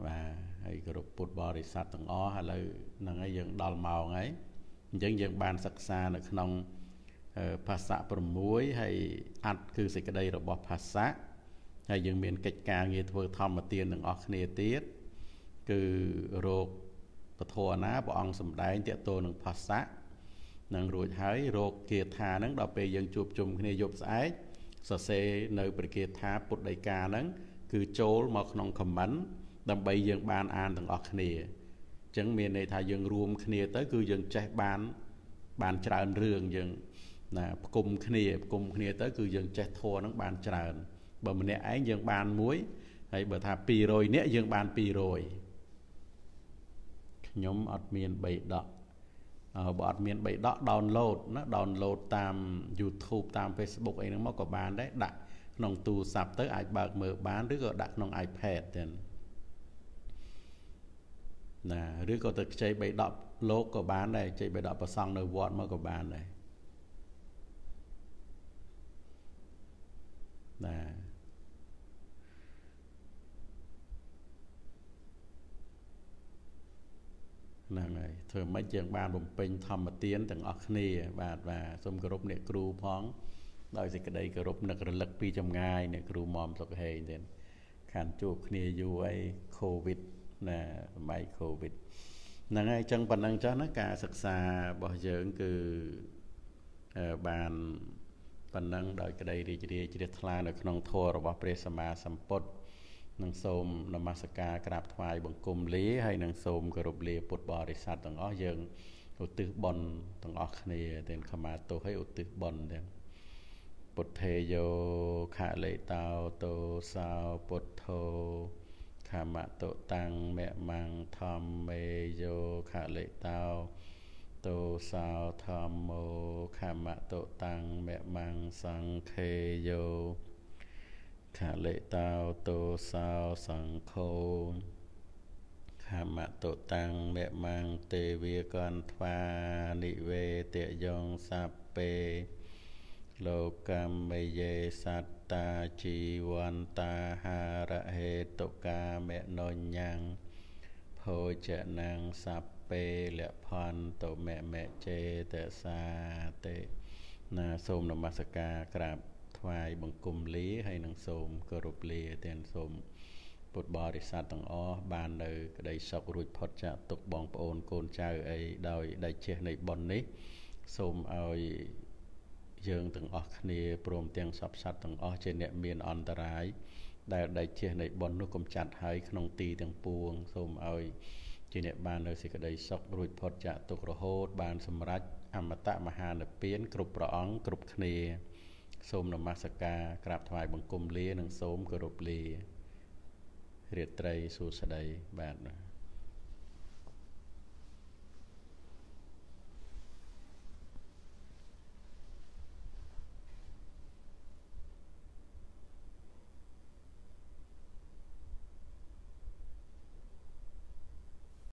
ว่าให้กระบปุดบริษัทต่างอ้อฮะเลยนั่งไอ้ยังดอลเมาไงยังยังบานศักษาในขนมภาษาประมวยให้อัดคือสิกระไดระบบภาษาให้ยังเมียนกิจการเงยเวอร์ทอมมาเตียนต่างออกเนติสคือโรคปะโทนะบองสมได้เตะโตหนึ่งภาษานังรวยหายโรคเกียร์ธานังเราไปยังจูบจุ่มในยบสายสเซในปริเกียร์ธาปุดไดกานังคือโจลมาขนมขมันดำไปยังบานอ่านต่างออกเนียจังเมียในทายยังรวมเนียแต่คือยังใจบานบานจารเรื่องยังนะกลุ่มเนียกลุ่มเนียแต่คือยังใจโทนังบานจารบ่เมียไอ้ยังบานมุ้ยให้บ่ทาปีโรยเนี้ยยังบานปีโรยยมอัดเมียนใบดอกบอดเมียนใบดอกดาวน์โหลดนะดาวน์โหลดตาม YouTube ตาม Facebook เองนะมากกว่าบ้านได้ดักน้องตูสับเตอร์ไอเบิกเมื่อบ้านหรือก็ดักน้อง iPad เนี่ยนะหรือก็จะใช้ใบดอกโลกกว่าบ้านได้ใช้ใบดอกประซังในวอดมากกว่าบ้านได้นะนั่นไงเธอไม่เจียงบานผมเป็นธรรมเตียนต่างอคเนียบาดว่าสมกรบเนี่ยครูพ้องลอยสิกระไดกรบนักระลึกปีจำง่ายเนี่ยครูมอมสกเฮยเนี่ยขันจูบเนียอยู่ไอโควิดนะไม่โควิดนั่นไงจังปันนังเจ้านักการศึกษาบ่เยิงคือบาน ปัณณังโดยกระไดดีจีดีจีเดทลาโดยขนมทัวร์บอเปรสมาสัมปดนังสมนมัสการกราบถวายบังคมเลี้ยให้นังสมกรุบเลี้ยปุตบริษัทต่างอ้อยังอุตุบอลต่างอ้อคเนียเดินขมาโตให้อุตุบอลเดินปุตเทโยขะเลตาวโตสาวปุตโธขามะโตตังแมะมังธรรมเมโยขะเลตาวโตสาวธรรมโมขามะโตตังแมะมังสังเคโยขะเลตาวโตสาวสังโฆขามะโตตังแมะมังเตวีกันทวานิเวเตยองสัพเปโลกัมเมเยสัตตาจีวันตาหาระเหตุกาเมนนยังโพจนังสัพเปเลพันโตเมเมเจเตสาเตนาโสมนมัสการกราบถวายบังคมลีให้นางโสมกรุบเลียเตียนโสมปุตบริษัทต่างอ้อบานเลยได้สกรุจพอจะตกบองโอนโกนเจ้าไอโดยได้เชื่อในบอนนี้โสมเอายังต่างอคเนียปรมเตียงสับสัตต่างอเจเนเมียนอันตรายได้ได้เจเนบอลนุกมจัดหายขนมตีต่างปวงสมเอาเจเนบานเลยสิกระไดสกรุดพอจะตกระโหดบานสมรัชอมตะมหาเนเปียนกรุบร้องกรุบคเนียสมนมัสการกราบถวายบังคมเลี้ยนังสมกรุบเลี้ยเรียดไตรสุสไดบาน